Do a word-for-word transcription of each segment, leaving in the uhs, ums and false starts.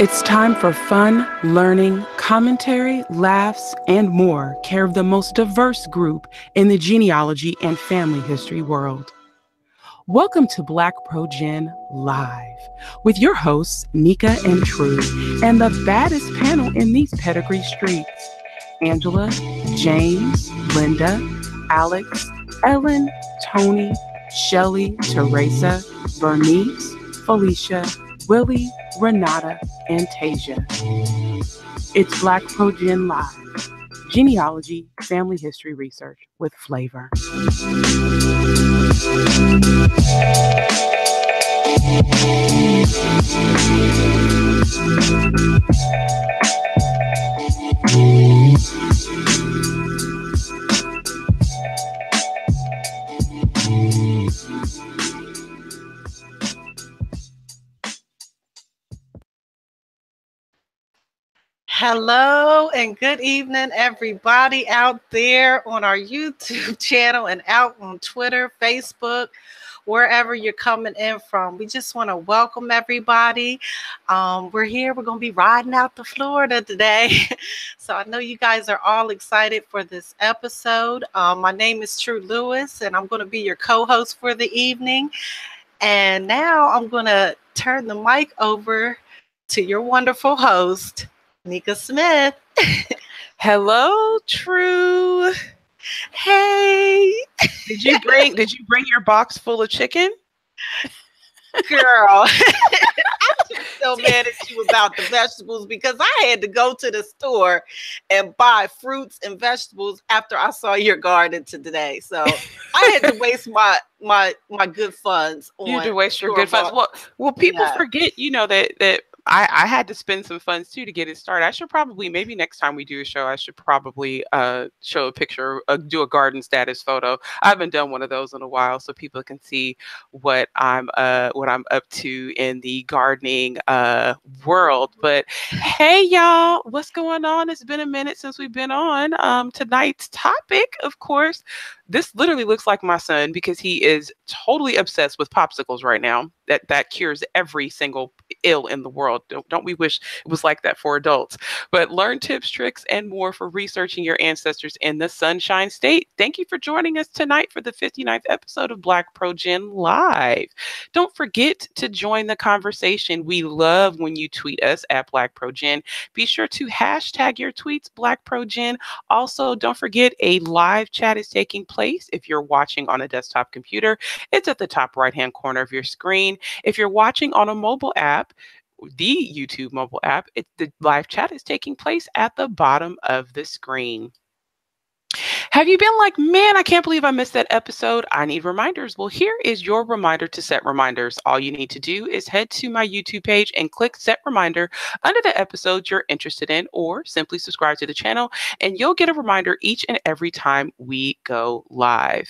It's time for fun, learning, commentary, laughs, and more, care of the most diverse group in the genealogy and family history world. Welcome to Black ProGen Live with your hosts, Nicka and True, and the baddest panel in these pedigree streets, Angela, James, Linda, Alex, Ellen, Tony, Shelley, Teresa, Bernice, Felicia, Willie, Renata, and Tasia. It's Black ProGen Live, genealogy, family history research with flavor. Hello and good evening, everybody out there on our YouTube channel and out on Twitter, Facebook, wherever you're coming in from. We just want to welcome everybody. Um, we're here. We're going to be riding out to Florida today. So I know you guys are all excited for this episode. Um, my name is True Lewis, and I'm going to be your co-host for the evening. And now I'm going to turn the mic over to your wonderful host, Nicka Smith. Hello, True. Hey. Did you bring did you bring your box full of chicken? Girl, I was so mad at you about the vegetables because I had to go to the store and buy fruits and vegetables after I saw your garden today. So I had to waste my my my good funds on you had to waste your good funds. Well, well, people yeah. forget, you know, that that I, I had to spend some funds too to get it started. I should probably, maybe next time we do a show, I should probably uh, show a picture, uh, do a garden status photo. I haven't done one of those in a while, so people can see what I'm uh, what I'm up to in the gardening uh, world. But hey, y'all, what's going on? It's been a minute since we've been on. Um, tonight's topic, of course, this literally looks like my son because he is totally obsessed with popsicles right now. That that cures every single ill in the world. Don't, don't we wish it was like that for adults? But learn tips, tricks, and more for researching your ancestors in the Sunshine State. Thank you for joining us tonight for the fifty-ninth episode of Black ProGen Live. Don't forget to join the conversation. We love when you tweet us at Black ProGen. Be sure to hashtag your tweets, Black ProGen. Also, don't forget a live chat is taking place. If you're watching on a desktop computer, it's at the top right-hand corner of your screen. If you're watching on a mobile app, the YouTube mobile app, it, the live chat is taking place at the bottom of the screen. Have you been like, man, I can't believe I missed that episode. I need reminders. Well, here is your reminder to set reminders. All you need to do is head to my YouTube page and click set reminder under the episodes you're interested in, or simply subscribe to the channel and you'll get a reminder each and every time we go live.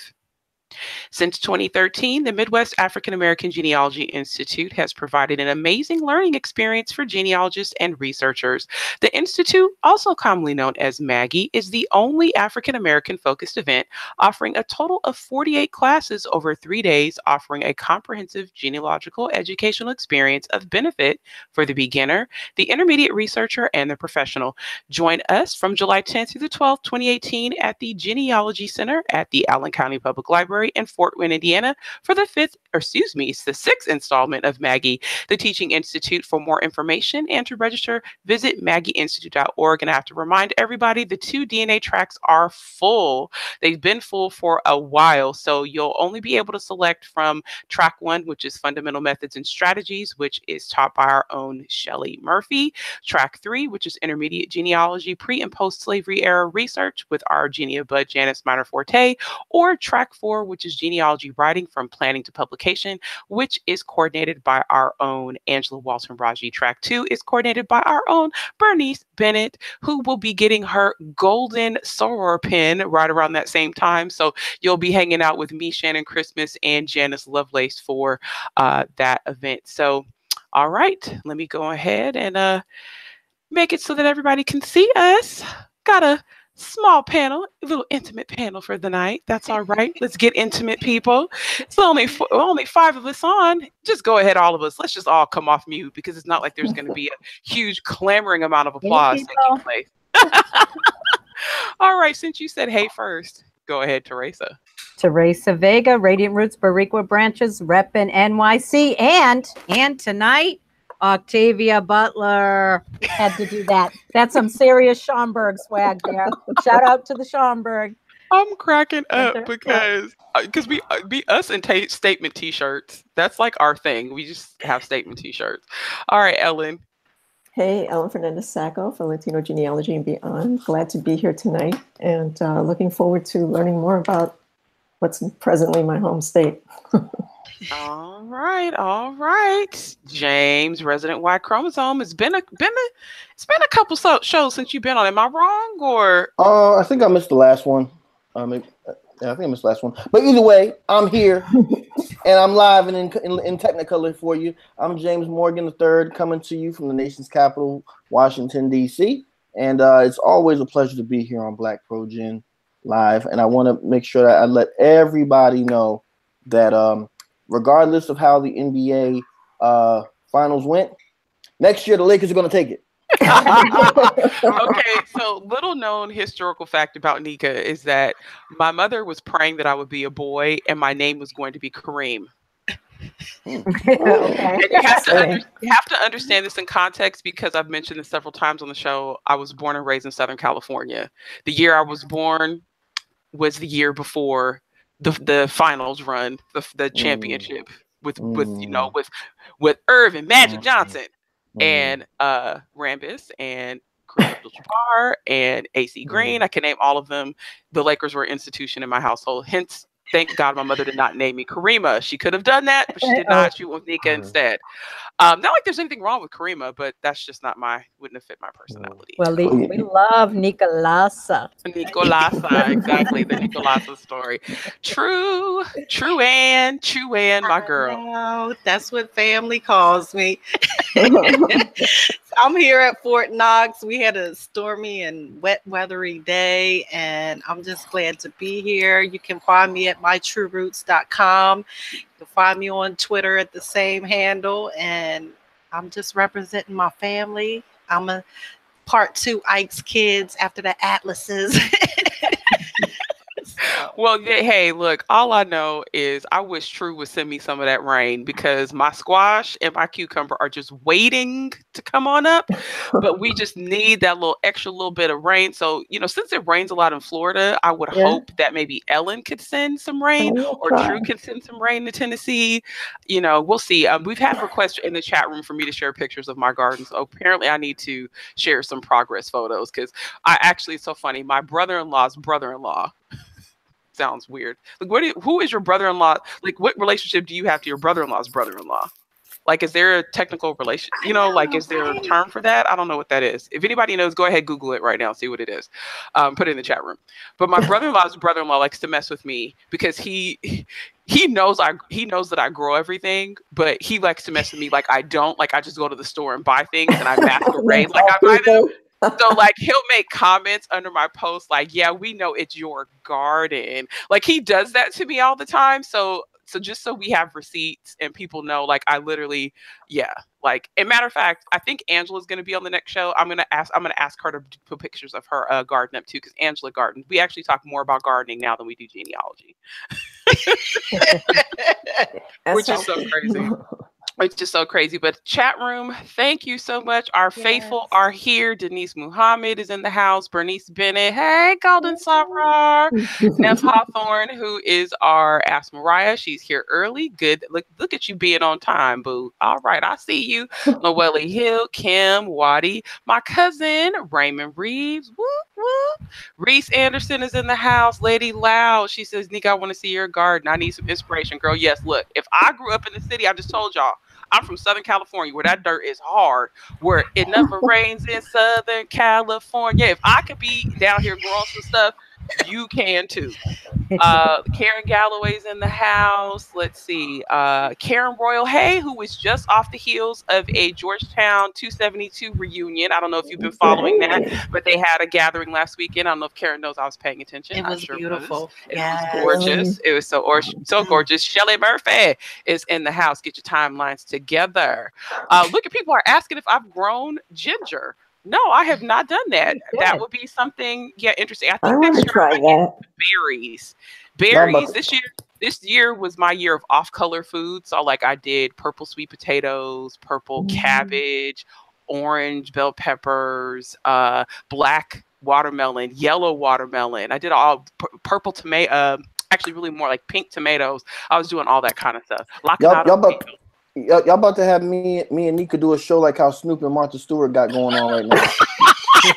Since twenty thirteen, the Midwest African American Genealogy Institute has provided an amazing learning experience for genealogists and researchers. The Institute, also commonly known as MAGI, is the only African American focused event, offering a total of forty-eight classes over three days, offering a comprehensive genealogical educational experience of benefit for the beginner, the intermediate researcher, and the professional. Join us from July tenth through the twelfth, twenty eighteen at the Genealogy Center at the Allen County Public Library in Fort Wayne, Indiana, for the fifth, or excuse me, it's the sixth installment of MAGI, the Teaching Institute. For more information and to register, visit magi institute dot org. And I have to remind everybody, the two D N A tracks are full. They've been full for a while, so you'll only be able to select from track one, which is Fundamental Methods and Strategies, which is taught by our own Shelley Murphy. Track three, which is Intermediate Genealogy, Pre- and Post-Slavery Era Research with our Genia Bud Janice Minor-Forte, or track four, which which is Genealogy Writing from Planning to Publication, which is coordinated by our own Angela Walton Raji. Track two is coordinated by our own Bernice Bennett, who will be getting her golden soror pin right around that same time. So you'll be hanging out with me, Shannon Christmas, and Janice Lovelace for uh, that event. So, all right, let me go ahead and uh, make it so that everybody can see us. Gotta small panel, a little intimate panel for the night. That's all right. Let's get intimate, people. It's only four, only five of us on. Just go ahead, all of us. Let's just all come off mute, because it's not like there's going to be a huge clamoring amount of applause taking place. All right, since you said hey first, go ahead, Teresa. Teresa Vega, Radiant Roots, Bariqua Branches, reppin' N Y C, and and tonight, Octavia Butler had to do that. That's some serious Schomburg swag there. Shout out to the Schomburg. I'm cracking up because because we be us and t statement T-shirts. That's like our thing. We just have statement T-shirts. All right, Ellen. Hey, Ellen Fernandez-Sacco for Latino Genealogy and Beyond. Glad to be here tonight, and uh, looking forward to learning more about what's presently my home state. All right, all right. James, resident Y chromosome. It's been a been a it's been a couple so shows since you've been on. Am I wrong or? Uh, I think I missed the last one. Um, I think I missed the last one. But either way, I'm here, and I'm live and in, in in Technicolor for you. I'm James Morgan the Third, coming to you from the nation's capital, Washington D C, and uh, it's always a pleasure to be here on Black ProGen Live. And I want to make sure that I let everybody know that um. regardless of how the N B A uh, finals went, next year the Lakers are going to take it. Okay, so little known historical fact about Nicka is that my mother was praying that I would be a boy and my name was going to be Kareem. Okay. You have to under, you have to understand this in context, because I've mentioned this several times on the show. I was born and raised in Southern California. The year I was born was the year before The, the finals run, the, the championship mm. with, with you know, with with Irv and Magic Johnson mm. and uh, Rambis and Kareem Abdul-Jabbar and A C Green. Mm. I can name all of them. The Lakers were an institution in my household. Hence, thank God my mother did not name me Kareema. She could have done that, but she did not. She went with Nicka instead. Um, not like there's anything wrong with Kareema, but that's just not my, wouldn't have fit my personality. Well, the, we love Nicolasa. Nicolasa, exactly. The Nicolasa story. True, true Ann, true Ann, my girl. Oh, that's what family calls me. I'm here at Fort Knox. We had a stormy and wet, weathery day, and I'm just glad to be here. You can find me at my true roots dot com. You'll find me on Twitter at the same handle, and I'm just representing my family. I'm a part two Ike's kids after the Atlases. Well, hey, look, all I know is I wish True would send me some of that rain, because my squash and my cucumber are just waiting to come on up. But we just need that little extra little bit of rain. So, you know, since it rains a lot in Florida, I would yeah. hope that maybe Ellen could send some rain oh, or God. True can send some rain to Tennessee. You know, we'll see. Um, we've had requests in the chat room for me to share pictures of my garden. So apparently I need to share some progress photos, because I actually, it's so funny, my brother-in-law's brother-in-law. Sounds weird. Like, what? Do you, who is your brother-in-law? Like, what relationship do you have to your brother-in-law's brother-in-law? Like, is there a technical relation? You know, know, like, is there a term for that? I don't know what that is. If anybody knows, go ahead, Google it right now, see what it is. Um, put it in the chat room. But my brother-in-law's brother-in-law likes to mess with me, because he he knows I he knows that I grow everything, but he likes to mess with me like I don't. Like, I just go to the store and buy things and I masquerade like I buy them. So, like, he'll make comments under my post like, yeah, we know it's your garden. Like, he does that to me all the time. So, so just so we have receipts and people know, like, I literally, yeah. Like, and matter of fact, I think Angela's going to be on the next show. I'm going to ask, I'm going to ask her to put pictures of her uh, garden up too. Cause Angela gardens. We actually talk more about gardening now than we do genealogy, which is so crazy. It's just so crazy. But chat room, thank you so much. Our yes. faithful are here. Denise Muhammad is in the house. Bernice Bennett. Hey, Golden Sabrar. Neff Hawthorne, who is our Ask Mariah. She's here early. Good. Look, look at you being on time, boo. All right. I see you. Noelle Hill, Kim, Waddy, my cousin, Raymond Reeves. Whoop, whoop. Reese Anderson is in the house. Lady Loud. She says, Nicka, I want to see your garden. I need some inspiration, girl. Yes, look, if I grew up in the city, I just told y'all, I'm from Southern California, where that dirt is hard, where it never rains in Southern California. If I could be down here growing some stuff, you can too. Uh, Karen Galloway's in the house. Let's see. Uh, Karen Royal Hay, who was just off the heels of a Georgetown two seventy-two reunion. I don't know if you've been following that, but they had a gathering last weekend. I don't know if Karen knows I was paying attention. It was sure beautiful. Was. It yes. was gorgeous. It was so, or so gorgeous. Shelley Murphy is in the house. Get your timelines together. Uh, look at people are asking if I've grown ginger. No, I have not done that. That would be something, yeah, interesting. I think I that's try that. berries. Berries this year. This year was my year of off-color foods. So, like, I did purple sweet potatoes, purple mm-hmm. cabbage, orange bell peppers, uh, black watermelon, yellow watermelon. I did all purple tomato. Uh, actually, really more like pink tomatoes. I was doing all that kind of stuff. Y'all about to have me, me and Nika do a show like how Snoop and Martha Stewart got going on right now.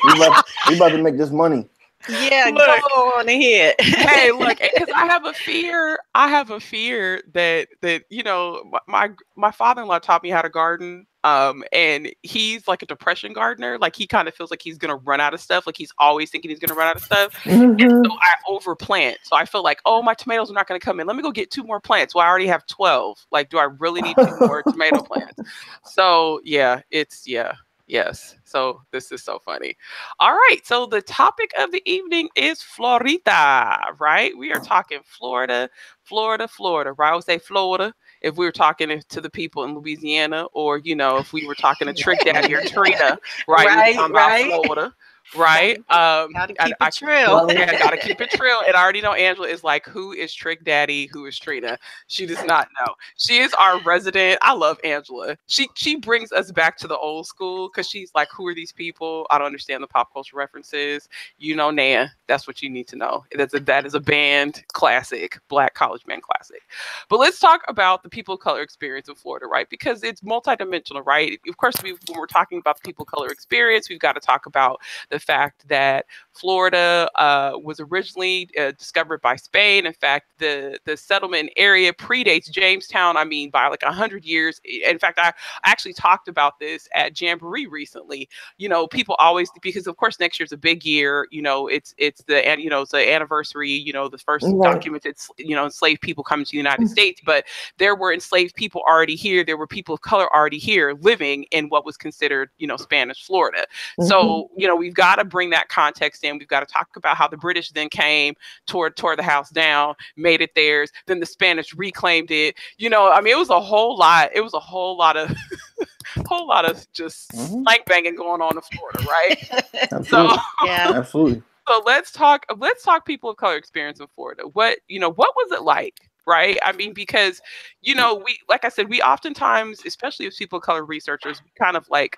we, about, we about to make this money. Yeah, look, go on ahead. Hey, look, because I have a fear. I have a fear that that you know, my my father-in-law taught me how to garden. Um, and he's like a depression gardener. Like he kind of feels like he's gonna run out of stuff. Like he's always thinking he's gonna run out of stuff. Mm-hmm. And so I overplant. So I feel like, oh, my tomatoes are not gonna come in. Let me go get two more plants. Well, I already have twelve. Like, do I really need two more tomato plants? So yeah, it's yeah. Yes. So this is so funny. All right. So the topic of the evening is Florida, right? We are talking Florida, Florida, Florida, right? I would say Florida if we were talking to the people in Louisiana, or, you know, if we were talking to Trick Daddy or Trina, right? Right, we were talking right. about Florida. Right. Um, gotta keep I, it trill. I, yeah, gotta keep it trill. And I already know Angela is like, who is Trick Daddy? Who is Trina? She does not know. She is our resident. I love Angela. She she brings us back to the old school because she's like, who are these people? I don't understand the pop culture references. You know, Nan, that's what you need to know. That's a, that is a band classic, Black college band classic. But let's talk about the people of color experience in Florida, right? Because it's multidimensional, right? Of course, we, when we're talking about the people of color experience, we've got to talk about the The fact that Florida uh, was originally uh, discovered by Spain. In fact, the, the settlement area predates Jamestown, I mean, by like a hundred years. In fact, I actually talked about this at Jamboree recently. You know, people always, because of course, next year's a big year. You know, it's it's the, you know, it's the anniversary, you know, the first right. documented, you know, enslaved people coming to the United mm-hmm. States. But there were enslaved people already here. There were people of color already here living in what was considered, you know, Spanish Florida. Mm-hmm. So, you know, we've got to bring that context in. We've got to talk about how the British then came, tore, tore the house down, made it theirs. Then the Spanish reclaimed it. You know, I mean, it was a whole lot. It was a whole lot of, whole lot of just mm-hmm. slang banging going on in Florida, right? Absolutely. So, yeah. Absolutely. So let's talk. Let's talk people of color experience in Florida. What you know? What was it like? Right. I mean, because, you know, we like I said, we oftentimes, especially as people of color researchers, we kind of like.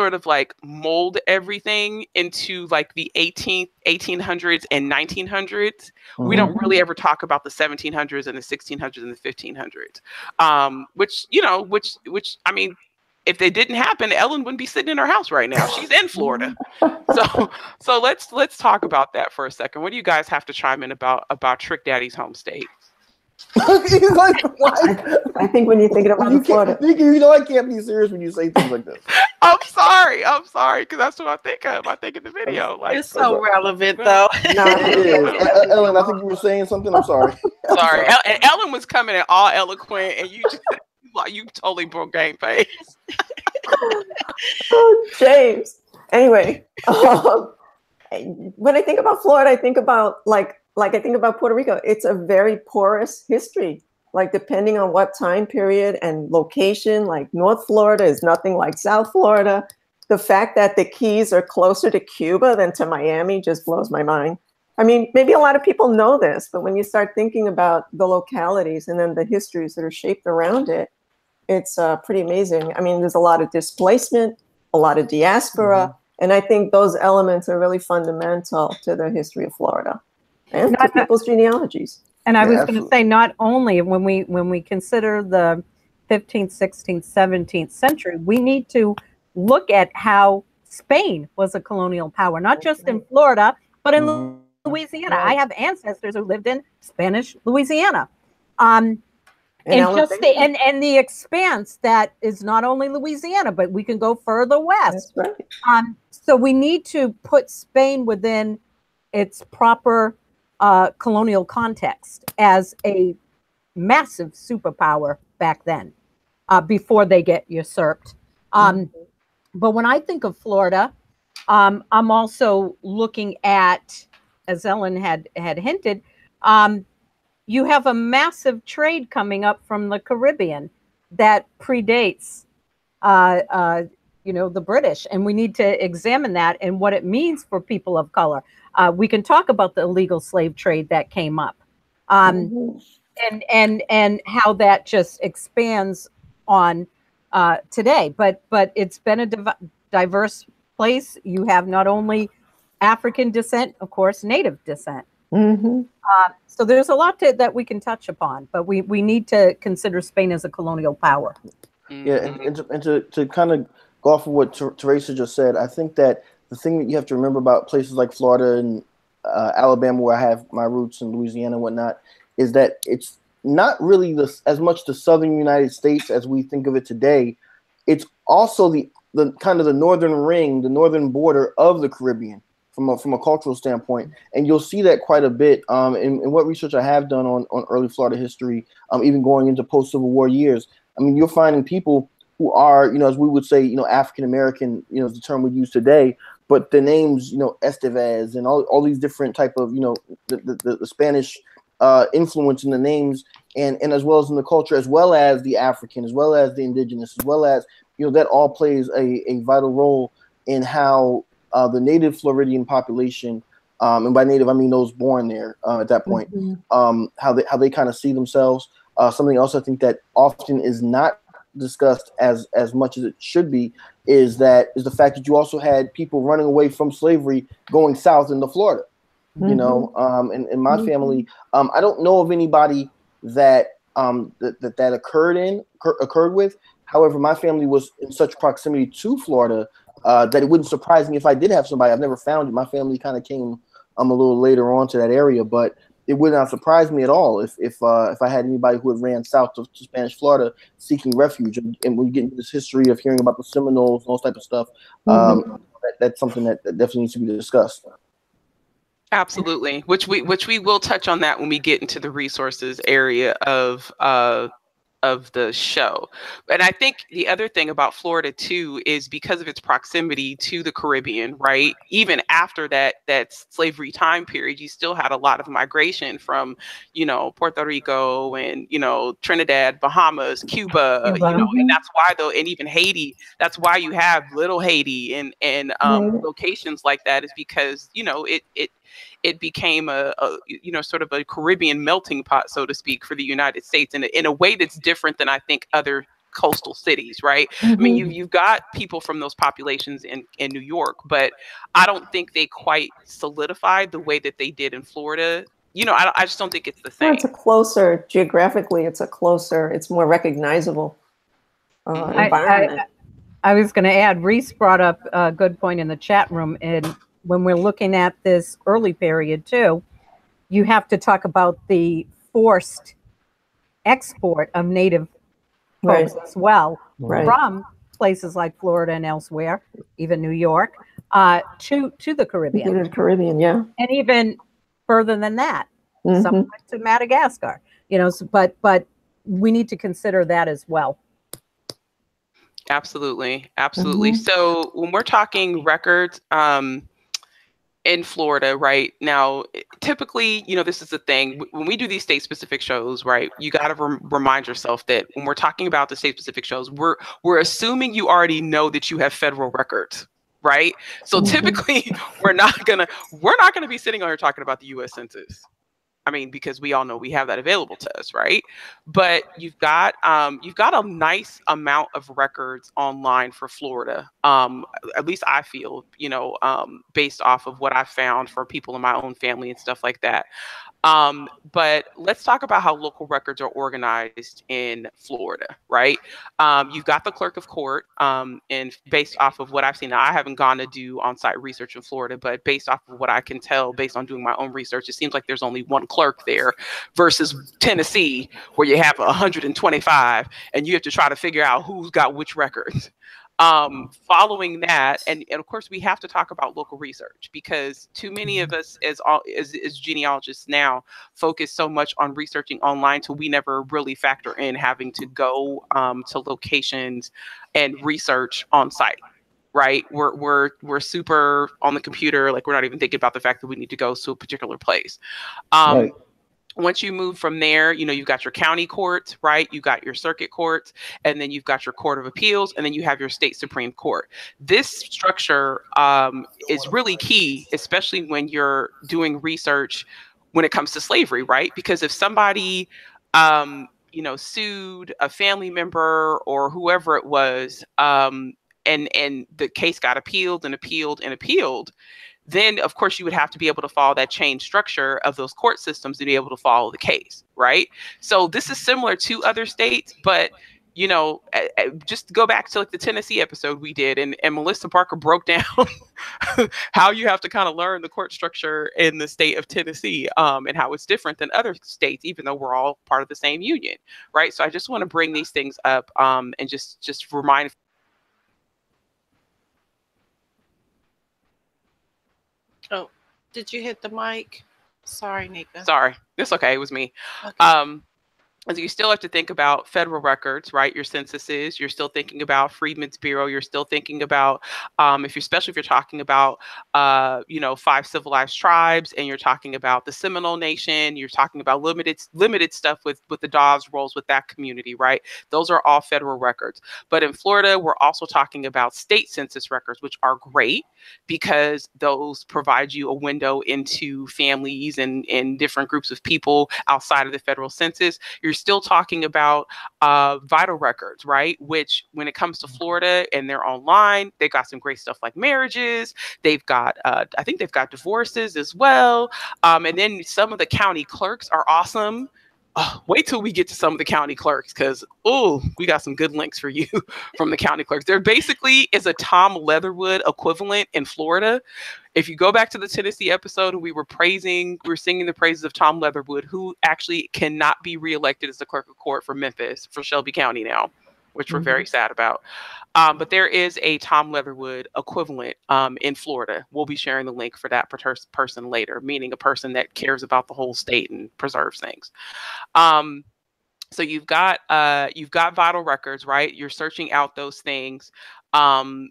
sort of like mold everything into like the eighteenth, eighteen hundreds and nineteen hundreds. Mm-hmm. We don't really ever talk about the seventeen hundreds and the sixteen hundreds and the fifteen hundreds, um, which, you know, which, which, I mean, if they didn't happen, Ellen wouldn't be sitting in her house right now. She's in Florida. So, so let's, let's talk about that for a second. What do you guys have to chime in about, about Trick Daddy's home state? like, I, I think when you're thinking about you Florida, you know, I can't be serious when you say things like this. I'm sorry, I'm sorry, because that's what I think of. I think in the video, like it's so relevant, though. No, it is. uh, Ellen, I think you were saying something. I'm sorry. I'm sorry, sorry. And Ellen was coming in all eloquent, and you just like you totally broke game face. Oh, James. Anyway, um, when I think about Florida, I think about like. Like I think about Puerto Rico, it's a very porous history. Like depending on what time period and location, like North Florida is nothing like South Florida. The fact that the Keys are closer to Cuba than to Miami just blows my mind. I mean, maybe a lot of people know this, but when you start thinking about the localities and then the histories that are shaped around it, it's uh, pretty amazing. I mean, there's a lot of displacement, a lot of diaspora, mm-hmm. and I think those elements are really fundamental to the history of Florida. And not to people's genealogies. And I yeah, was going to say, not only when we when we consider the fifteenth, sixteenth, seventeenth century, we need to look at how Spain was a colonial power, not just in Florida, but in mm. Louisiana. Right. I have ancestors who lived in Spanish Louisiana. Um, and, and, just the, and, and the expanse that is not only Louisiana, but we can go further west. That's right. Um, so we need to put Spain within its proper uh, colonial context as a massive superpower back then, uh, before they get usurped. Um, mm-hmm. But when I think of Florida, um, I'm also looking at, as Ellen had, had hinted, um, you have a massive trade coming up from the Caribbean that predates, uh, uh, you know, the British. And we need to examine that and what it means for people of color. Uh, we can talk about the illegal slave trade that came up, um, mm-hmm. and, and, and how that just expands on uh, today. But, but it's been a div diverse place. You have not only African descent, of course, Native descent. Mm-hmm. uh, so there's a lot to, that we can touch upon, but we, we need to consider Spain as a colonial power. Mm-hmm. Yeah, and, and, to, and to, to kind of go off of what Ter Teresa just said, I think that the thing that you have to remember about places like Florida and uh, Alabama, where I have my roots in Louisiana and whatnot, is that it's not really the, as much the southern United States as we think of it today. It's also the, the kind of the northern ring, the northern border of the Caribbean from a, from a cultural standpoint. And you'll see that quite a bit um, in, in what research I have done on, on early Florida history, um, even going into post-Civil War years. I mean, you're finding people who are, you know, as we would say, you know, African-American, you know, is the term we use today, but the names, you know, Estevez and all, all these different type of, you know, the, the, the Spanish uh, influence in the names and, and as well as in the culture, as well as the African, as well as the indigenous, as well as, you know, that all plays a, a vital role in how uh, the native Floridian population, um, and by native, I mean those born there uh, at that point, mm-hmm. um, how they, how they kind of see themselves. Uh, something else I think that often is not discussed as as much as it should be is that is the fact that you also had people running away from slavery going south into Florida, mm-hmm. you know, um, and in my mm-hmm. family, um, I don't know of anybody that um, that, that that occurred in occurred with. However, my family was in such proximity to Florida uh, that it wouldn't surprise me if I did have somebody. I've never found it. My family kind of came um, a little later on to that area, but it would not surprise me at all if if uh, if I had anybody who had ran south to, to Spanish Florida seeking refuge. And, and when you get into this history of hearing about the Seminoles and all type of stuff, mm-hmm. um, that, that's something that, that definitely needs to be discussed. Absolutely, which we which we will touch on that when we get into the resources area of uh, of the show. And I think the other thing about Florida too is because of its proximity to the Caribbean, right? Even after that that slavery time period, you still had a lot of migration from, you know, Puerto Rico and, you know, Trinidad, Bahamas, Cuba, Cuba. you know, and that's why though, and even Haiti, that's why you have Little Haiti and and um, mm-hmm. locations like that is because, you know, it it it became a, a, you know, sort of a Caribbean melting pot, so to speak, for the United States in a, in a way that's different than I think other coastal cities, right? Mm-hmm. I mean, you, you've got people from those populations in, in New York, but I don't think they quite solidified the way that they did in Florida. You know, I, I just don't think it's the same. Well, it's a closer, geographically, it's a closer, it's more recognizable uh, environment. I, I, I was going to add, Reese brought up a good point in the chat room, and when we're looking at this early period too, you have to talk about the forced export of Native right. folks as well right. from places like Florida and elsewhere, even New York, uh, to to the Caribbean. To the Caribbean, yeah. And even further than that, mm-hmm. some went to Madagascar. You know, so, but but we need to consider that as well. Absolutely, absolutely. Mm-hmm. So when we're talking records. Um, in Florida right now, typically, you know, this is the thing when we do these state specific shows, right? You got to rem remind yourself that when we're talking about the state specific shows, we're, we're assuming you already know that you have federal records, right? So mm-hmm. typically we're not gonna, we're not going to be sitting on here talking about the U S Census. I mean, because we all know we have that available to us, right? But you've got um, you've got a nice amount of records online for Florida. Um, at least I feel, you know, um, based off of what I found for people in my own family and stuff like that. Um, but let's talk about how local records are organized in Florida, right? Um, you've got the clerk of court, um, and based off of what I've seen, now I haven't gone to do on-site research in Florida, but based off of what I can tell, based on doing my own research, it seems like there's only one clerk there versus Tennessee, where you have one hundred twenty-five and you have to try to figure out who's got which records. Um, following that, and, and of course, we have to talk about local research, because too many of us as, all, as, as genealogists now focus so much on researching online, so we never really factor in having to go um, to locations and research on site. Right, we're we're we're super on the computer. Like, we're not even thinking about the fact that we need to go to a particular place. Um, right. Once you move from there, you know, you've got your county courts, right? You've got your circuit courts, and then you've got your court of appeals, and then you have your state Supreme Court. This structure um, is really key, especially when you're doing research when it comes to slavery, right? Because if somebody um, you know, sued a family member or whoever it was, um, and and the case got appealed and appealed and appealed, then of course you would have to be able to follow that chain structure of those court systems to be able to follow the case, right? So this is similar to other states, but you know, I, I just go back to like the Tennessee episode we did, and, and Melissa Parker broke down how you have to kind of learn the court structure in the state of Tennessee, um, and how it's different than other states, even though we're all part of the same union, right? So I just want to bring these things up um, and just, just remind Oh, did you hit the mic? Sorry, Nicka. Sorry. It's okay. It was me. Okay. Um, so you still have to think about federal records, right? Your censuses. You're still thinking about Freedmen's Bureau. You're still thinking about, um, if you're, especially if you're talking about, uh, you know, five civilized tribes, and you're talking about the Seminole Nation. You're talking about limited limited stuff with with the Dawes rolls with that community, right? Those are all federal records. But in Florida, we're also talking about state census records, which are great because those provide you a window into families and and different groups of people outside of the federal census. You're still talking about uh, vital records, right? Which, when it comes to Florida and they're online, they've got some great stuff like marriages. They've got, uh, I think they've got divorces as well. Um, and then some of the county clerks are awesome. Oh, wait till we get to some of the county clerks, because, oh, we got some good links for you from the county clerks. There basically is a Tom Leatherwood equivalent in Florida. If you go back to the Tennessee episode, we were praising, we were singing the praises of Tom Leatherwood, who actually cannot be reelected as the clerk of court for Memphis, for Shelby County now, which we're mm-hmm. very sad about. Um, but there is a Tom Leatherwood equivalent um, in Florida. We'll be sharing the link for that per person later, meaning a person that cares about the whole state and preserves things. Um, so you've got uh, you've got vital records, right? You're searching out those things. Um,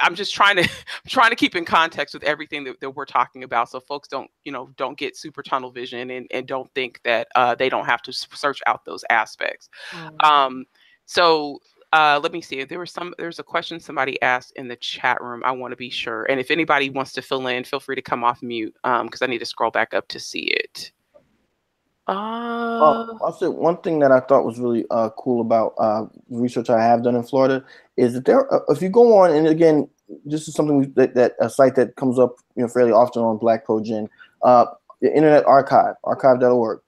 I'm just trying to I'm trying to keep in context with everything that, that we're talking about, so folks don't, you know, don't get super tunnel vision and, and don't think that uh, they don't have to search out those aspects. Mm-hmm. Um, So uh, let me see. There was some. There's a question somebody asked in the chat room. I want to be sure. And if anybody wants to fill in, feel free to come off mute because um, I need to scroll back up to see it. Uh, uh, also, one thing that I thought was really uh, cool about uh, research I have done in Florida is that there. Uh, if you go on, and again, this is something that, that a site that comes up, you know, fairly often on Black ProGen, uh, the Internet Archive, archive dot org.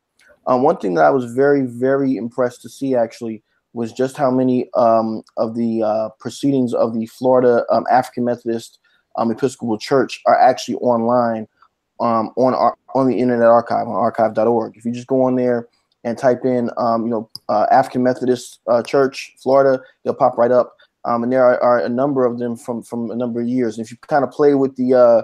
Um, one thing that I was very, very impressed to see actually was just how many um, of the uh, proceedings of the Florida um, African Methodist um, Episcopal Church are actually online um, on our, on the Internet Archive, on archive dot org. If you just go on there and type in, um, you know, uh, African Methodist uh, Church, Florida, they'll pop right up. Um, and there are, are a number of them from from a number of years. And if you kind of play with the uh,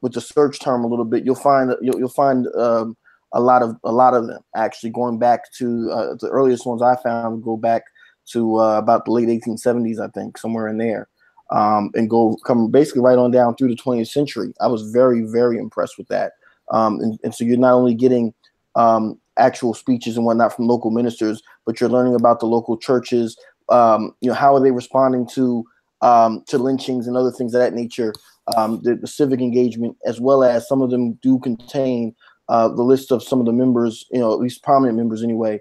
with the search term a little bit, you'll find you'll, you'll find. Um, A lot of a lot of them actually going back to uh, the earliest ones I found go back to uh, about the late eighteen seventies, I think, somewhere in there, um, and go come basically right on down through the twentieth century. I was very, very impressed with that, um, and, and so you're not only getting um, actual speeches and whatnot from local ministers, but you're learning about the local churches. Um, you know, how are they responding to um, to lynchings and other things of that nature? Um, the, the civic engagement, as well as some of them do contain Uh, the list of some of the members, you know, at least prominent members anyway,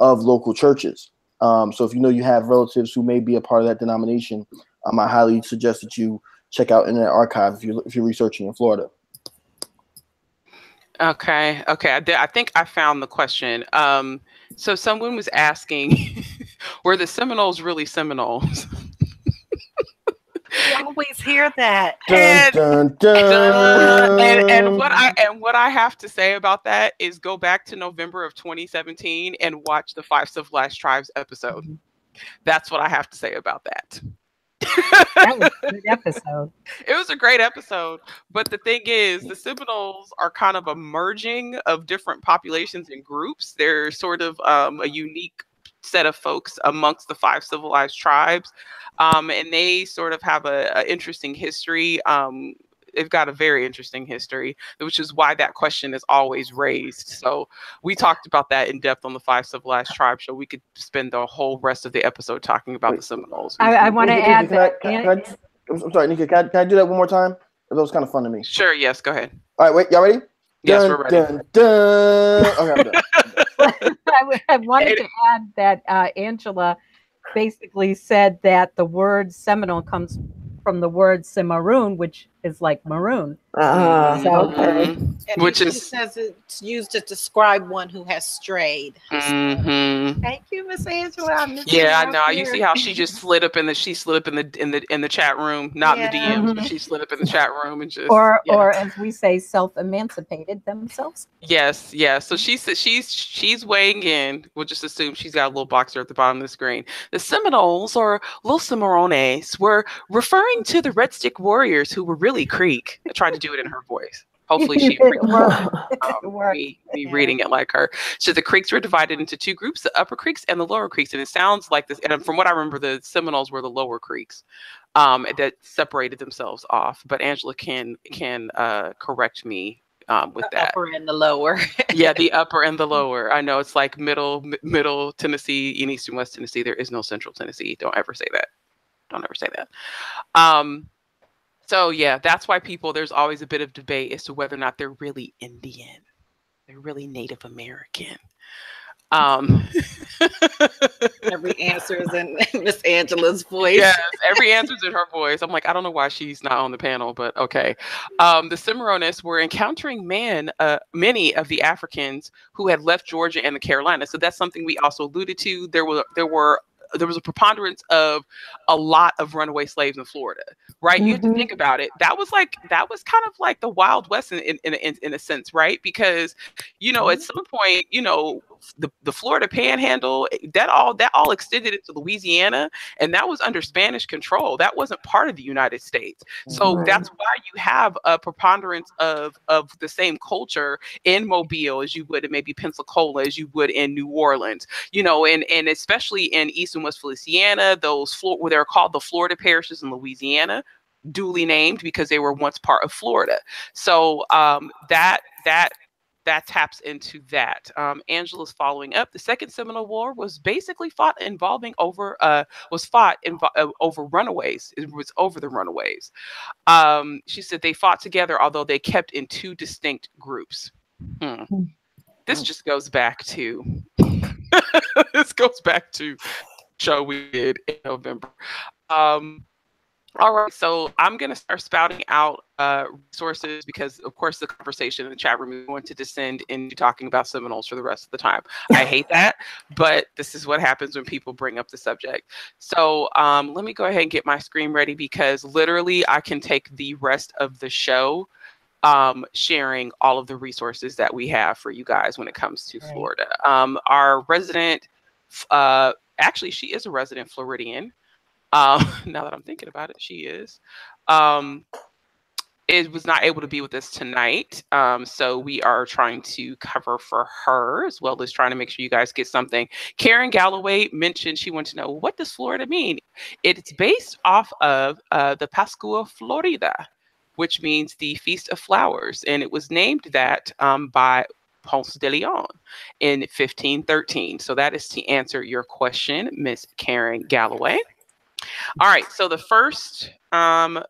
of local churches. Um, so if you know you have relatives who may be a part of that denomination, um, I highly suggest that you check out Internet Archive if you're, if you're researching in Florida. Okay, okay. I, did, I think I found the question. Um, so someone was asking, were the Seminoles really Seminoles? I always hear that. And, dun, dun, dun. And, and what I and what I have to say about that is go back to November of twenty seventeen and watch the Five Civilized Tribes episode. That's what I have to say about that. That was a good episode. It was a great episode. But the thing is, the Seminoles are kind of a merging of different populations and groups. They're sort of um, a unique set of folks amongst the five civilized tribes. Um, and they sort of have a, a interesting history. Um, they've got a very interesting history, which is why that question is always raised. So we talked about that in depth on the Five Civilized Tribes. So we could spend the whole rest of the episode talking about Wait, the Seminoles. I, I want to add that. Can I, can I, I'm sorry, Nicka, can I, can I do that one more time? That was kind of fun to me. Sure, yes, go ahead. All right, wait, y'all ready? Yes, dun, we're ready. Dun, dun. Okay, I'm done. I, I wanted to add that uh, Angela basically said that the word Seminole comes from the word Cimarron, which is like maroon. Uh, so, okay. And which is says it's used to describe one who has strayed. Mm-hmm. Thank you, Miss Angela. I yeah, I know. Here. You see how she just slid up in the she slid up in the in the in the chat room, not yeah. in the D Ms, but she slid up in the chat room and just or yeah. or as we say, self-emancipated themselves. Yes, yeah. So she said she's she's weighing in. We'll just assume she's got a little box there at the bottom of the screen. The Seminoles or Los Cimarrones were referring to the Red Stick Warriors who were really Creek. I tried to do it in her voice. Hopefully she um, be, be reading it like her. So the Creeks were divided into two groups, the Upper Creeks and the Lower Creeks. And it sounds like this. And from what I remember, the Seminoles were the Lower Creeks um, that separated themselves off. But Angela can can uh, correct me um, with the that. Upper and the lower. Yeah, the upper and the lower. I know it's like middle, middle Tennessee, East and West Tennessee. There is no Central Tennessee. Don't ever say that. Don't ever say that. Um, So, yeah, that's why people, there's always a bit of debate as to whether or not they're really Indian. They're really Native American. Um, every answer is in Miss Angela's voice. Yes, every answer is in her voice. I'm like, I don't know why she's not on the panel, but okay. Um, the Cimarrones were encountering man, uh, many of the Africans who had left Georgia and the Carolinas. So that's something we also alluded to. There were, there were. There was a preponderance of a lot of runaway slaves in Florida, right? Mm-hmm. You have to think about it. That was like, that was kind of like the Wild West in, in, in, in a sense, right? Because, you know, mm-hmm. at some point, you know, the, the Florida panhandle, that all, that all extended into Louisiana, and that was under Spanish control. That wasn't part of the United States. So mm-hmm. that's why you have a preponderance of, of the same culture in Mobile as you would in maybe Pensacola, as you would in New Orleans, you know, and, and especially in East and West Feliciana, those Flor where they're called the Florida parishes in Louisiana, duly named because they were once part of Florida. So um, that that that taps into that. Um, Angela's following up. The Second Seminole War was basically fought involving over uh, was fought invo uh, over runaways. It was over the runaways. Um, she said they fought together, although they kept in two distinct groups. Hmm. This just goes back to this goes back to. show we did in November. Um, all right, so I'm going to start spouting out uh, resources because, of course, the conversation in the chat room is going to descend into talking about Seminoles for the rest of the time. I hate that, but this is what happens when people bring up the subject. So um, let me go ahead and get my screen ready because literally I can take the rest of the show Um, sharing all of the resources that we have for you guys when it comes to right. Florida. Um, our resident, uh, actually, she is a resident Floridian. Um, now that I'm thinking about it, she is. Um, it was not able to be with us tonight. Um, so we are trying to cover for her as well as trying to make sure you guys get something. Karen Galloway mentioned she wanted to know, what does Florida mean? It's based off of uh, the Pascua Florida, which means the Feast of Flowers. And it was named that um, by Ponce de Leon in fifteen thirteen. So that is to answer your question, Miss Karen Galloway. All right, so the first um,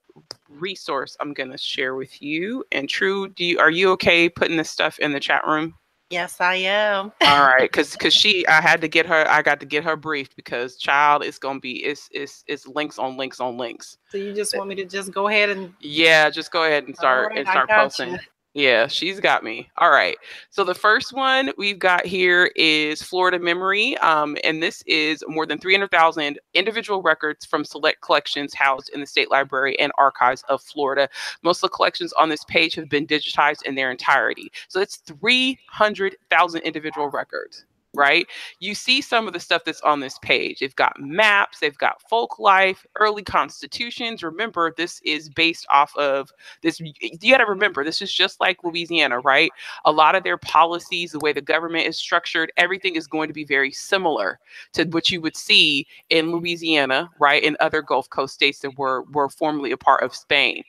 resource I'm gonna share with you, and True, do you, are you okay putting this stuff in the chat room? Yes, I am. All right, because because she, I had to get her, I got to get her briefed because child, it's gonna be, it's it's it's links on links on links. So you just want me to just go ahead and yeah, just go ahead and start right, and start posting. You. Yeah, she's got me. All right. So the first one we've got here is Florida Memory. Um, and this is more than three hundred thousand individual records from select collections housed in the State Library and Archives of Florida. Most of the collections on this page have been digitized in their entirety. So it's three hundred thousand individual records. right? You see some of the stuff that's on this page. They've got maps, they've got folk life, early constitutions. Remember, this is based off of this. You got to remember, this is just like Louisiana, right? A lot of their policies, the way the government is structured, everything is going to be very similar to what you would see in Louisiana, right? In other Gulf Coast states that were, were formerly a part of Spain.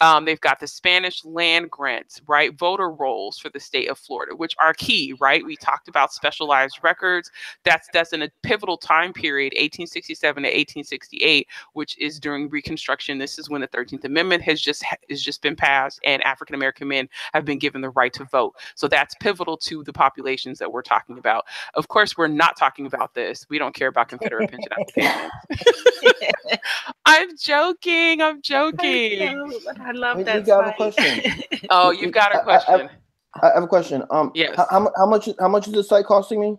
Um, they've got the Spanish land grants, right? Voter rolls for the state of Florida, which are key, right? We talked about specialized records. That's that's in a pivotal time period, eighteen sixty-seven to eighteen sixty-eight, which is during Reconstruction. This is when the thirteenth Amendment has just has just been passed, and African American men have been given the right to vote. So that's pivotal to the populations that we're talking about. Of course, we're not talking about this. We don't care about Confederate pension applications. I'm joking. I'm joking. I love that. You got a question. Oh, you've got a question. I, I, I have a question. Um, yes. How, how much? How much is this site costing me?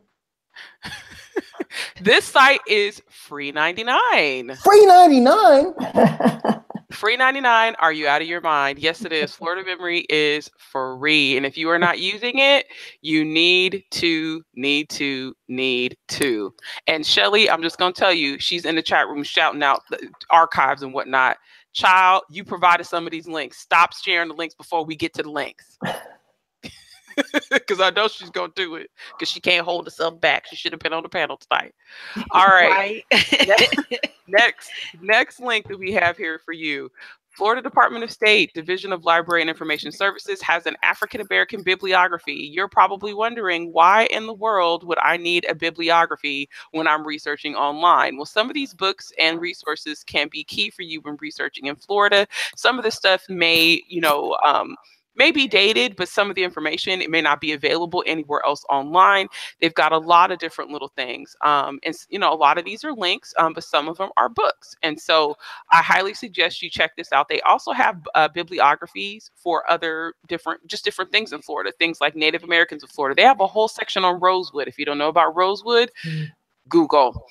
This site is free ninety nine. Free ninety nine. Free ninety nine. Are you out of your mind? Yes, it is. Florida Memory is free, and if you are not using it, you need to, need to, need to. And Shelley, I'm just gonna tell you, she's in the chat room shouting out the archives and whatnot. Child, you provided some of these links. Stop sharing the links before we get to the links. Because I know she's going to do it. Because she can't hold herself back. She should have been on the panel tonight. All right. Right. next, next link that we have here for you. Florida Department of State, Division of Library and Information Services has an African American bibliography. You're probably wondering, why in the world would I need a bibliography when I'm researching online? Well, some of these books and resources can be key for you when researching in Florida. Some of the stuff may, you know, um, may be dated, but some of the information, it may not be available anywhere else online. They've got a lot of different little things. Um, and, you know, a lot of these are links, um, but some of them are books. And so I highly suggest you check this out. They also have uh, bibliographies for other different, just different things in Florida, things like Native Americans of Florida. They have a whole section on Rosewood. If you don't know about Rosewood, mm-hmm. Google.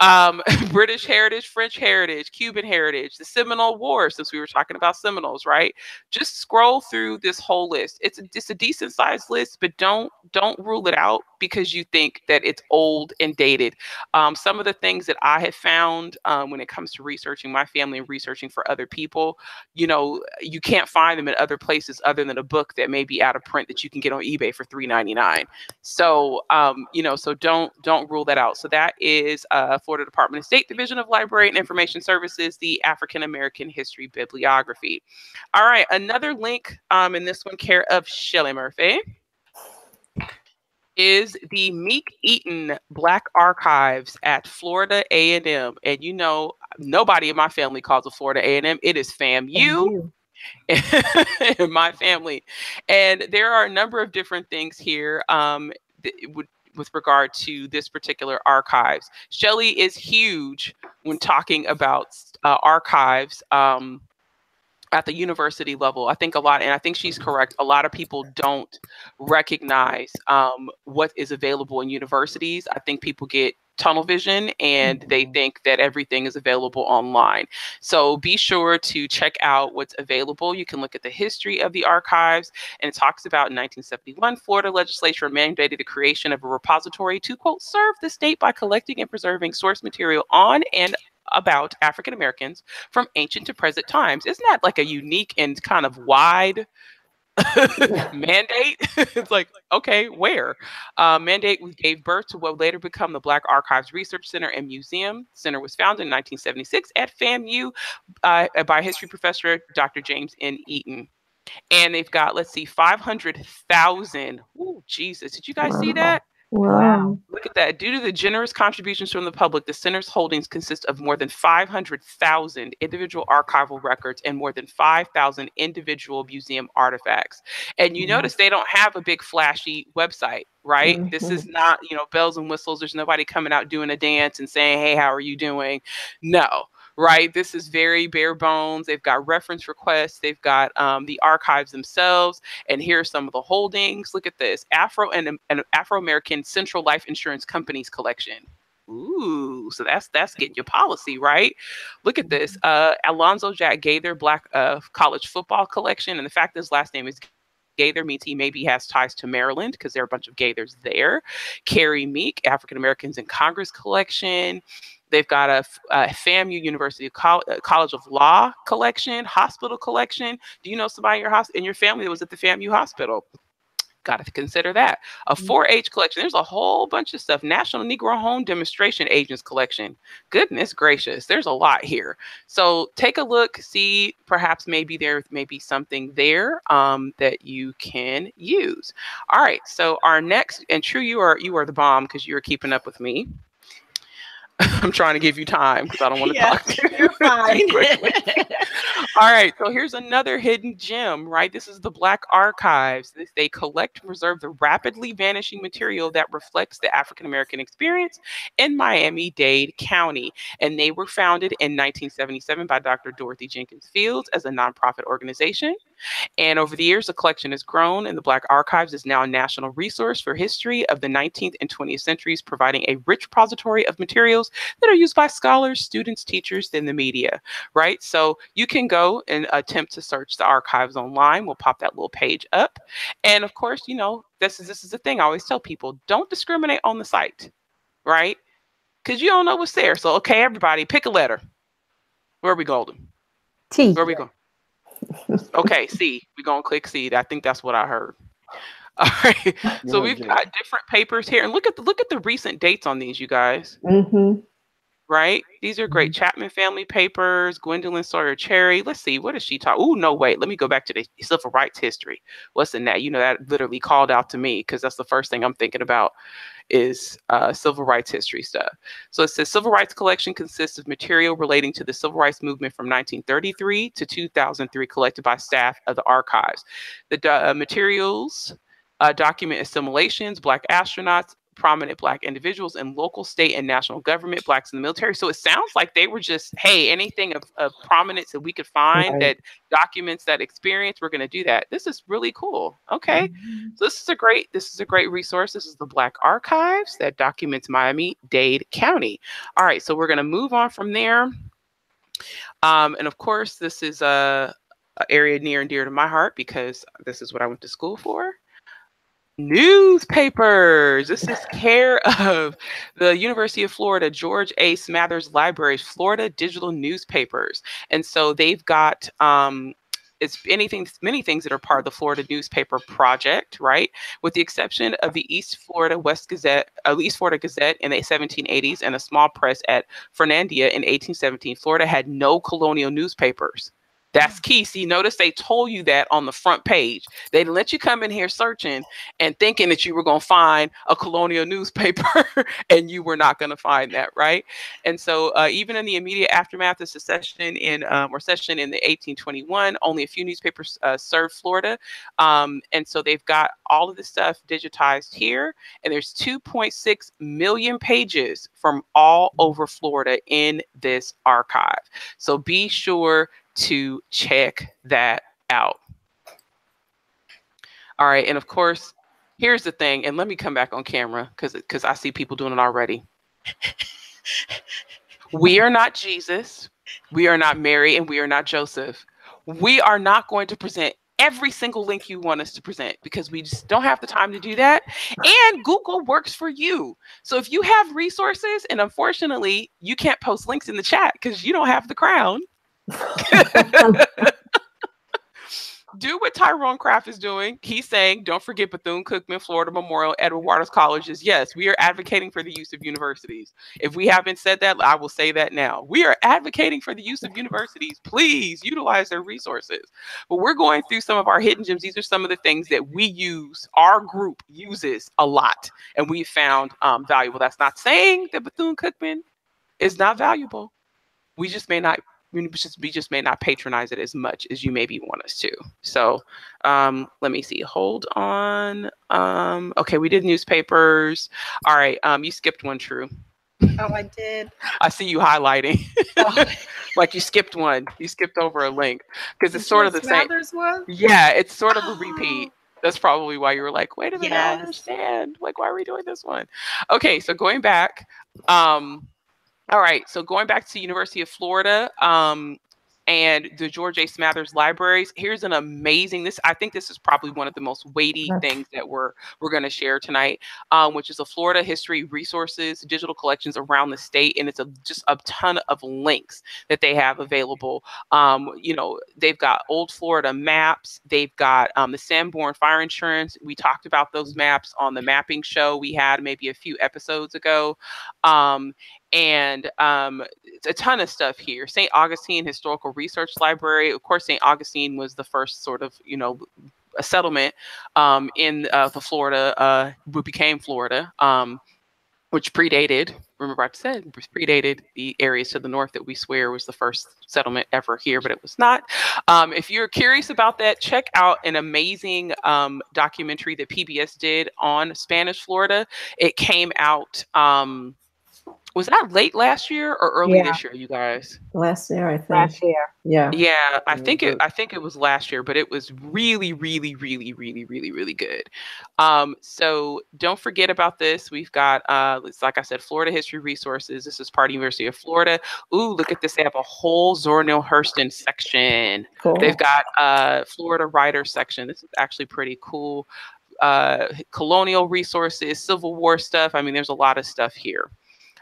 Um, British heritage, French heritage, Cuban heritage, the Seminole War, since we were talking about Seminoles, right? Just scroll through this whole list. It's a, it's a decent sized list, but don't don't rule it out because you think that it's old and dated. Um, some of the things that I have found um, when it comes to researching my family and researching for other people, you know, you can't find them in other places other than a book that may be out of print that you can get on eBay for three ninety-nine. So, um, you know, so don't don't rule that out. So that is uh, Florida Department of State, Division of Library and Information Services, the African American History Bibliography. All right, another link, um, in this one, care of Shelley Murphy, is the Meek Eaton Black Archives at Florida A and M. And you know, nobody in my family calls it Florida A and M. It is FAMU. In my family, and there are a number of different things here. Um, it would. With regard to this particular archives. Shelley is huge when talking about uh, archives um, at the university level. I think a lot, and I think she's correct, a lot of people don't recognize um, what is available in universities. I think people get tunnel vision and they think that everything is available online. So be sure to check out what's available. You can look at the history of the archives, and it talks about in nineteen seventy-one, Florida legislature mandated the creation of a repository to, quote, serve the state by collecting and preserving source material on and about African Americans from ancient to present times. Isn't that like a unique and kind of wide mandate? It's like, okay, where? Uh, mandate gave birth to what would later become the Black Archives Research Center and Museum. The center was founded in nineteen seventy-six at FAMU uh, by history professor Doctor James N. Eaton. And they've got, let's see, five hundred thousand. Oh, Jesus, did you guys see that? Wow. Look at that. Due to the generous contributions from the public, the center's holdings consist of more than five hundred thousand individual archival records and more than five thousand individual museum artifacts. And you mm-hmm. notice they don't have a big flashy website, right? Mm-hmm. This is not, you know, bells and whistles. There's nobody coming out doing a dance and saying, hey, how are you doing? No. Right. This is very bare bones. They've got reference requests. They've got um, the archives themselves. And here are some of the holdings. Look at this. Afro and an Afro-American Central Life Insurance Company's collection. Ooh, so that's that's getting your policy, right? Look at this. Uh, Alonzo Jack Gaither Black uh, college football collection. And the fact that his last name is Gaither means he maybe has ties to Maryland because there are a bunch of Gaithers there. Carrie Meek, African Americans in Congress collection. They've got a, a FAMU University Col College of Law collection, hospital collection. Do you know somebody in your, hosp in your family that was at the FAMU hospital? Got to consider that. A four H collection. There's a whole bunch of stuff. National Negro Home Demonstration Agents collection. Goodness gracious. There's a lot here. So take a look, see perhaps maybe there may be something there um, that you can use. All right. So our next, and True, you are, you are the bomb because you're keeping up with me. I'm trying to give you time because I don't want to yes, talk to you. Fine. All right. So here's another hidden gem, right? This is the Black Archives. This, they collect and preserve the rapidly vanishing material that reflects the African-American experience in Miami-Dade County. And they were founded in nineteen seventy-seven by Doctor Dorothy Jenkins Fields as a nonprofit organization. And over the years, the collection has grown, and the Black Archives is now a national resource for history of the nineteenth and twentieth centuries, providing a rich repository of materials that are used by scholars, students, teachers, and the media, right? So you can go and attempt to search the archives online. We'll pop that little page up. And of course, you know, this is, this is the thing I always tell people, don't discriminate on the site, right? Because you don't know what's there. So, okay, everybody, pick a letter. Where are we going? T. Where are we going? Okay, C. We're going to click C. I think that's what I heard. All right. So we've got different papers here. And look at the, look at the recent dates on these, you guys. Mm-hmm. Right? These are great. Chapman family papers, Gwendolyn Sawyer Cherry. Let's see. What is she talking? Oh, no, wait. Let me go back to the civil rights history. What's in that? You know, that literally called out to me because that's the first thing I'm thinking about is uh, civil rights history stuff. So it says civil rights collection consists of material relating to the civil rights movement from nineteen thirty-three to two thousand three collected by staff of the archives. The uh, materials uh, document assimilations, Black astronauts, prominent Black individuals in local, state, and national government, Blacks in the military. So it sounds like they were just, hey, anything of, of prominence that we could find right. that documents that experience, we're going to do that. This is really cool. Okay. Mm-hmm. So this is a great, this is a great resource. This is the Black Archives that documents Miami-Dade County. All right. So we're going to move on from there. Um, and of course, this is a, a area near and dear to my heart because this is what I went to school for. Newspapers. This is care of the University of Florida, George A. Smathers Library's Florida Digital Newspapers. And so they've got um, it's anything, many things that are part of the Florida Newspaper Project, right? With the exception of the East Florida West Gazette, uh, East Florida Gazette in the seventeen eighties and a small press at Fernandina in eighteen seventeen, Florida had no colonial newspapers. That's key. See, notice they told you that on the front page. They didn't let you come in here searching and thinking that you were going to find a colonial newspaper and you were not going to find that, right? And so uh, even in the immediate aftermath of secession in um, recession in the eighteen twenty-one, only a few newspapers uh, served Florida. Um, and so they've got all of this stuff digitized here. And there's two point six million pages from all over Florida in this archive. So be sure to check that out. All right. And of course, here's the thing. And let me come back on camera because because I see people doing it already. We are not Jesus. We are not Mary, and we are not Joseph. We are not going to present every single link you want us to present because we just don't have the time to do that. And Google works for you. So if you have resources, and unfortunately, you can't post links in the chat because you don't have the crown. Do what Tyrone Craft is doing. He's saying, don't forget Bethune-Cookman, Florida Memorial, Edward Waters Colleges. Yes, we are advocating for the use of universities. If we haven't said that, I will say that now. We are advocating for the use of universities. Please utilize their resources. But we're going through some of our hidden gems. These are some of the things that we use, our group uses a lot, and we found um, valuable. That's not saying that Bethune-Cookman is not valuable. We just may not We just, we just may not patronize it as much as you maybe want us to. So um, let me see. Hold on. Um, okay, we did newspapers. All right. Um, you skipped one, True. Oh, I did. I see you highlighting. Oh. Like you skipped one. You skipped over a link because it's sort of the same. One? Yeah, it's sort of oh. a repeat. That's probably why you were like, wait a minute, yes. I understand. Like, why are we doing this one? Okay, so going back. Um, All right, so going back to University of Florida, um, and the George A. Smathers Libraries. Here's an amazing, this I think this is probably one of the most weighty things that we're, we're going to share tonight, um, which is a Florida history resources, digital collections around the state. And it's a, just a ton of links that they have available. Um, you know, they've got old Florida maps. They've got um, the Sanborn Fire Insurance. We talked about those maps on the mapping show we had maybe a few episodes ago. Um, And um, a ton of stuff here. Saint Augustine Historical Research Library. Of course, Saint Augustine was the first sort of, you know, a settlement um, in uh, the Florida, uh, what became Florida, um, which predated, remember I said, predated the areas to the north that we swear was the first settlement ever here, but it was not. Um, if you're curious about that, check out an amazing um, documentary that P B S did on Spanish Florida. It came out... Um, Was that late last year or early yeah. this year, you guys? Last year, I think. Last year. Yeah. Yeah, I think it I think it was last year, but it was really, really, really, really, really, really good. Um, so don't forget about this. We've got, uh, it's like I said, Florida History Resources. This is part of University of Florida. Ooh, look at this. They have a whole Zora Neale Hurston section. Cool. They've got a uh, Florida Writer section. This is actually pretty cool. Uh, colonial resources, Civil War stuff. I mean, there's a lot of stuff here.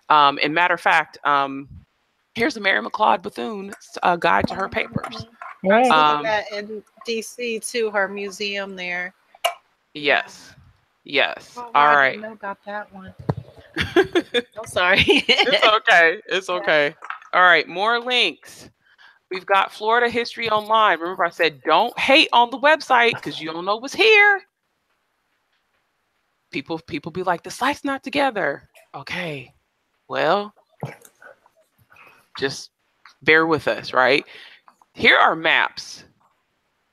Um, and matter of fact, um, here's the Mary McLeod Bethune uh, guide to her papers. Right. Um, in D C too, her museum there. Yes. Yes. Oh, all right. I didn't know about that one. I'm sorry. It's okay. It's okay. All right. More links. We've got Florida History Online. Remember I said, don't hate on the website because you don't know what's here. People, people be like, the site's not together. Okay. Well, just bear with us, right? Here are maps.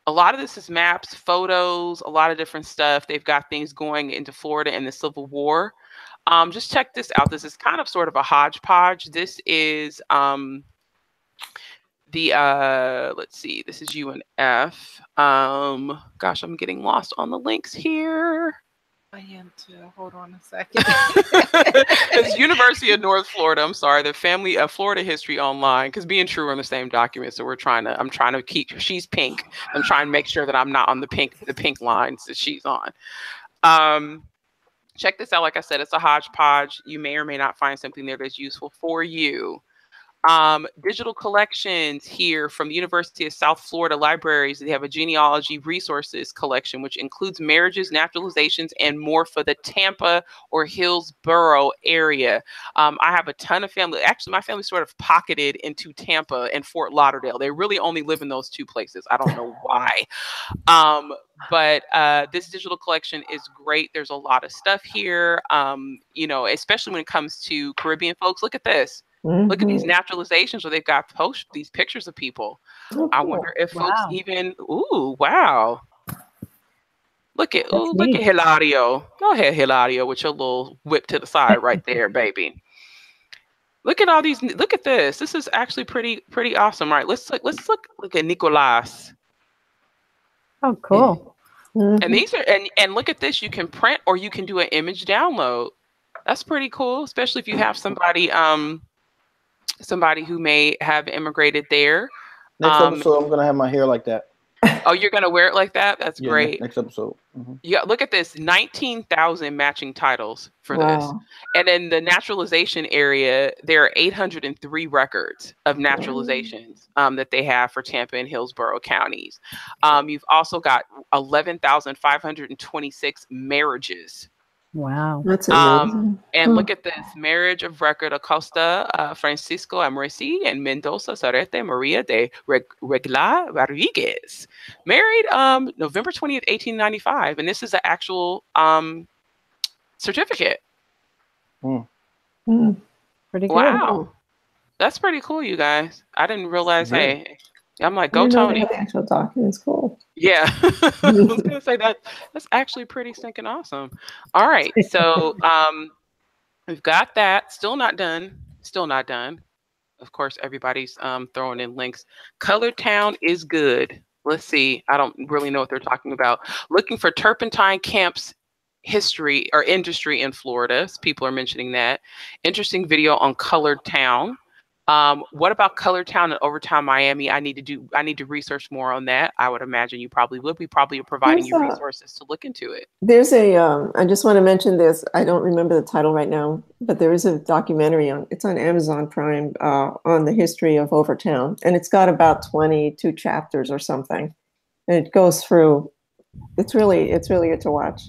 A lot of this is maps, photos, a lot of different stuff. They've got things going into Florida and the Civil War. Um, just check this out. This is kind of sort of a hodgepodge. This is um, the, uh, let's see, this is U N F. Um, gosh, I'm getting lost on the links here. I am too. Hold on a second. It's University of North Florida. I'm sorry. The Family of Florida History Online, because me and True are in the same document. So we're trying to, I'm trying to keep, she's pink. I'm trying to make sure that I'm not on the pink, the pink lines that she's on. Um, check this out. Like I said, it's a hodgepodge. You may or may not find something there that's useful for you. Um, digital collections here from the University of South Florida Libraries. They have a genealogy resources collection, which includes marriages, naturalizations, and more for the Tampa or Hillsborough area. Um, I have a ton of family. Actually, my family sort of pocketed into Tampa and Fort Lauderdale. They really only live in those two places. I don't know why. Um, But uh, this digital collection is great. There's a lot of stuff here, um, you know, especially when it comes to Caribbean folks. Look at this. Mm-hmm. Look at these naturalizations where they've got post these pictures of people. Ooh, I wonder if wow. folks even, ooh, wow. Look at, ooh, look at Hilario. Go ahead, Hilario, with your little whip to the side right there, baby. Look at all these, look at this. This is actually pretty, pretty awesome. All right, let's look, let's look, look at Nicolasa. Oh, cool. Mm-hmm. And these are, and, and look at this, you can print or you can do an image download. That's pretty cool, especially if you have somebody, um, somebody who may have immigrated there. Next um, episode, I'm gonna have my hair like that. Oh, you're gonna wear it like that? That's yeah, great. Next episode. Mm-hmm. Yeah, look at this, nineteen thousand matching titles for wow. this. And in the naturalization area, there are eight hundred and three records of naturalizations um, that they have for Tampa and Hillsborough counties. Um, you've also got eleven thousand five hundred twenty-six marriages. Wow, that's amazing. Um, and hmm. look at this marriage of record: Acosta, uh, Francisco Amorci, and Mendoza Sarete Maria de Regla Rodriguez, married um, November twentieth, eighteen ninety-five. And this is an actual um, certificate. Hmm. Hmm. Pretty good. Wow, that's pretty cool, you guys. I didn't realize. Yeah. Hey, I'm like, go Tony. The actual document's cool. Yeah, I was gonna say that that's actually pretty stinking awesome. All right, so um, we've got that. Still not done. Still not done. Of course, everybody's um, throwing in links. Color Town is good. Let's see. I don't really know what they're talking about. Looking for turpentine camps history or industry in Florida. People are mentioning that. Interesting video on Color Town. Um, what about Colortown and Overtown, Miami? I need to do, I need to research more on that. I would imagine you probably would. We probably are providing there's you a, resources to look into it. There's a, um, I just want to mention this. I don't remember the title right now, but there is a documentary on, it's on Amazon Prime, uh, on the history of Overtown. And it's got about twenty-two chapters or something. And it goes through, it's really, it's really good to watch.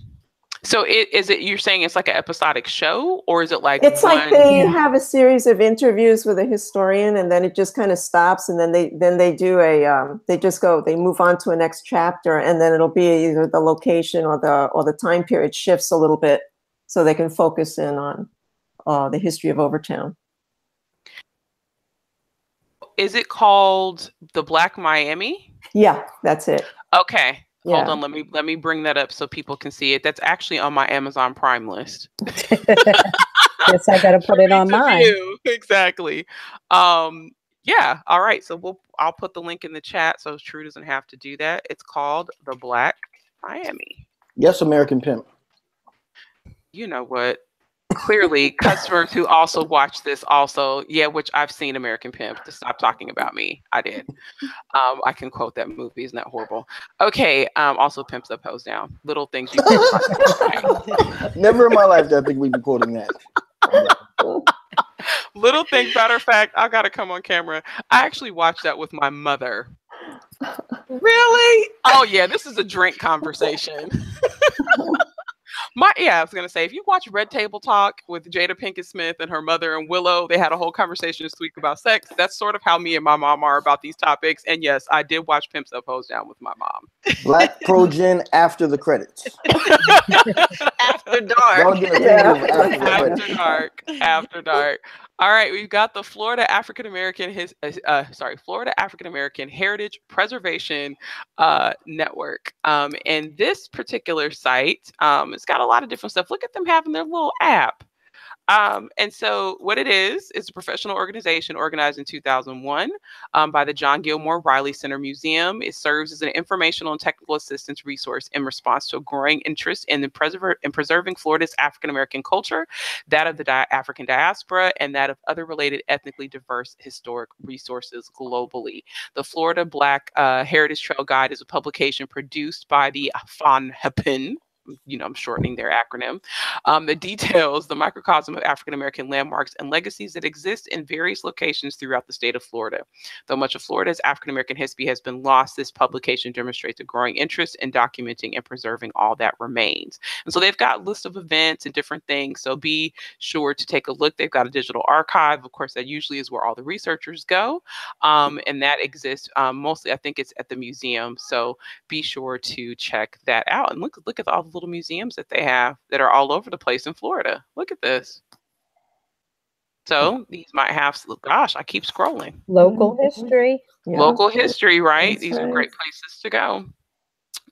So it, is it, you're saying it's like an episodic show, or is it like it's one, like they have a series of interviews with a historian, and then it just kind of stops, and then they then they do a um, they just go they move on to a next chapter, and then it'll be either the location or the or the time period shifts a little bit, so they can focus in on uh, the history of Overtown. Is it called The Black Miami? Yeah, that's it. Okay. Yeah. Hold on, let me let me bring that up so people can see it. That's actually on my Amazon Prime list. Yes, I gotta put it on mine. Exactly. Um, yeah. All right. So we'll I'll put the link in the chat so True doesn't have to do that. It's called The Black Miami. Yes, American Pimp. You know what? Clearly, customers who also watch this also, yeah, which I've seen American Pimp, to stop talking about me. I did. Um, I can quote that movie. Isn't that horrible? Okay. Um, also, Pimps Up, Hoes Down. Little things you can talk about. Never in my life do I think we'd be quoting that. Little things, matter of fact, I got to come on camera. I actually watched that with my mother. Really? Oh, yeah. This is a drink conversation. My, yeah, I was going to say, if you watch Red Table Talk with Jada Pinkett Smith and her mother and Willow, they had a whole conversation this week about sex. That's sort of how me and my mom are about these topics. And yes, I did watch Pimps Up, Hoes Down with my mom. Black ProGen after the credits. After dark. Yeah. After dark. After dark. All right, we've got the Florida African American his uh, sorry Florida African American Heritage Preservation uh, Network, um, and this particular site, um, it's got a lot of different stuff. Look at them having their little app, um, and so what it is is a professional organization organized in two thousand one um, by the John Gilmore Riley Center Museum. It serves as an informational and technical assistance resource in response to a growing interest in the preserver in preserving Florida's African American culture, that of the di African diaspora, and that of other related ethnically diverse historic resources globally. The Florida Black uh, Heritage Trail Guide is a publication produced by the FONHPN. You know, I'm shortening their acronym, um, that details the microcosm of African-American landmarks and legacies that exist in various locations throughout the state of Florida. Though much of Florida's African-American history has been lost, this publication demonstrates a growing interest in documenting and preserving all that remains. And so they've got a list of events and different things, so be sure to take a look. They've got a digital archive. Of course, that usually is where all the researchers go, um, and that exists um, mostly, I think it's at the museum, so be sure to check that out. And look, look at all the little museums that they have that are all over the place in Florida. Look at this. So these might have, gosh, I keep scrolling. Local history. Yeah. Local history, right? That's these right. are great places to go.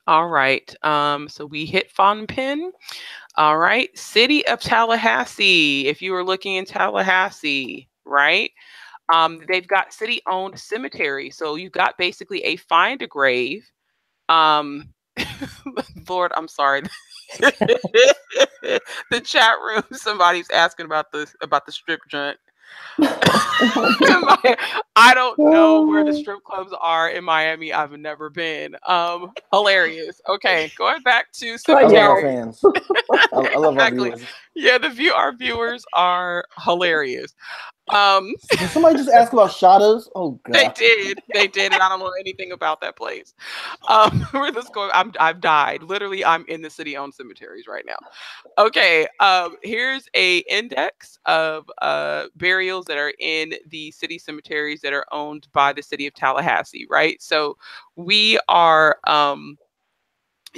All right. Um, so we hit FONHPN. All right. City of Tallahassee. If you were looking in Tallahassee, right? Um, they've got city-owned cemetery. So you've got basically a find a grave. Um, Lord, I'm sorry. The chat room, somebody's asking about this about the strip joint. I don't know where the strip clubs are in Miami. I've never been. Um, hilarious. Okay, going back to cemetery. I love our fans. I love exactly. our viewers. Yeah, the view our viewers are hilarious. Um, did somebody just ask about Shadows? Oh God, they did. They did, and I don't know anything about that place. Um, we're just going. I'm, I've died. Literally, I'm in the city-owned cemeteries right now. Okay, um, here's a index of uh, burials that are in the city cemeteries that are owned by the city of Tallahassee. Right, so we are. Um,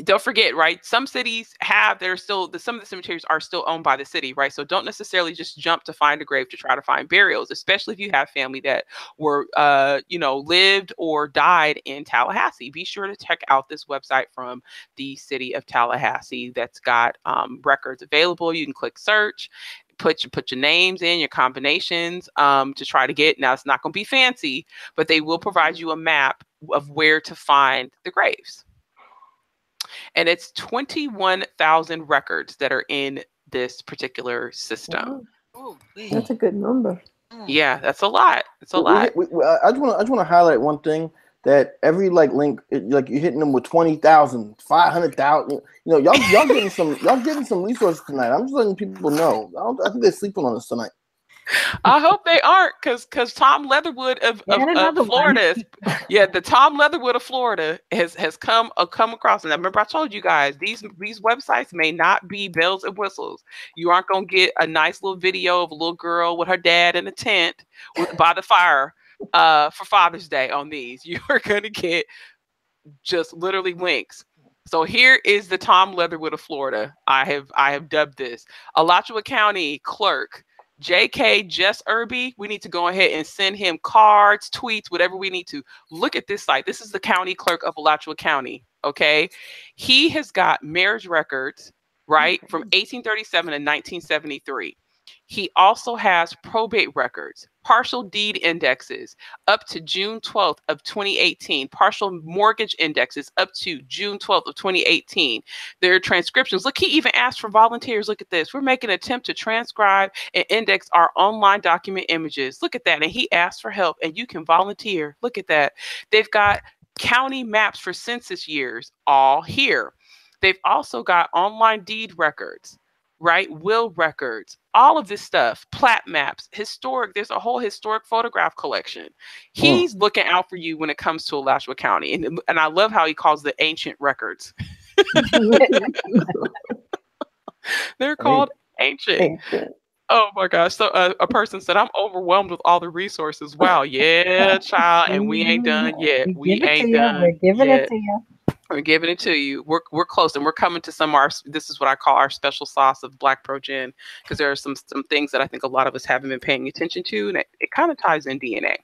Don't forget, right? Some cities have, they're still, the, some of the cemeteries are still owned by the city, right? So don't necessarily just jump to find a grave to try to find burials, especially if you have family that were, uh, you know, lived or died in Tallahassee. Be sure to check out this website from the city of Tallahassee that's got um, records available. You can click search. Put your, put your names in, your combinations um, to try to get. Now, it's not going to be fancy, but they will provide you a map of where to find the graves. And it's twenty-one thousand records that are in this particular system. Wow. That's a good number. Yeah, that's a lot. It's a we, lot. We, we, uh, I just want to I just want to highlight one thing that every like link, it, like you're hitting them with twenty thousand, five hundred thousand. You know, y'all y'all getting some y'all getting some resources tonight. I'm just letting people know. I, don't, I think they're sleeping on us tonight. I hope they aren't, because because Tom Leatherwood of, of, of Florida, is, yeah, the Tom Leatherwood of Florida has has come uh, come across. And I remember I told you guys these these websites may not be bells and whistles. You aren't gonna get a nice little video of a little girl with her dad in a tent with, by the fire uh, for Father's Day on these. You are gonna get just literally links. So here is the Tom Leatherwood of Florida. I have I have dubbed this Alachua County Clerk. J K Jess Irby, we need to go ahead and send him cards, tweets, whatever we need to. Look at this site. This is the county clerk of Alachua County, okay? He has got marriage records, right, okay, from eighteen thirty-seven to nineteen seventy-three. He also has probate records, partial deed indexes up to June twelfth of twenty eighteen, partial mortgage indexes up to June twelfth of twenty eighteen. There are transcriptions. Look, he even asked for volunteers. Look at this. We're making an attempt to transcribe and index our online document images. Look at that. And he asked for help, and you can volunteer. Look at that. They've got county maps for census years all here. They've also got online deed records, right? Will records, all of this stuff, plat maps, historic, there's a whole historic photograph collection. He's mm. looking out for you when it comes to Alachua County. And, and I love how he calls the ancient records. They're called ancient. ancient. Oh my gosh. So uh, a person said, I'm overwhelmed with all the resources. Wow. Yeah, child. And we ain't done yet. We, we ain't done. We're giving yet. it to you. We're giving it to you. We're we're close, and we're coming to some of our. This is what I call our special sauce of Black ProGen, because there are some some things that I think a lot of us haven't been paying attention to, and it, it kind of ties in D N A.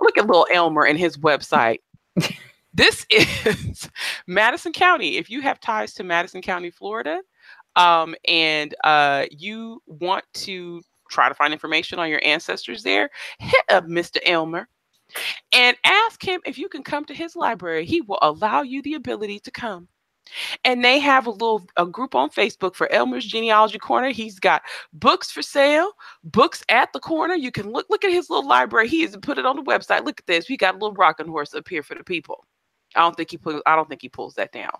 Look at Lil Elmer and his website. This is Madison County. If you have ties to Madison County, Florida, um, and uh, you want to try to find information on your ancestors there, hit up Mister Elmer and ask him if you can come to his library. He will allow you the ability to come. And they have a little a group on Facebook for Elmer's Genealogy Corner. He's got books for sale, books at the corner. You can look look at his little library. He has put it on the website. Look at this. We got a little rocking horse up here for the people. I don't think he put, I don't think he pulls that down.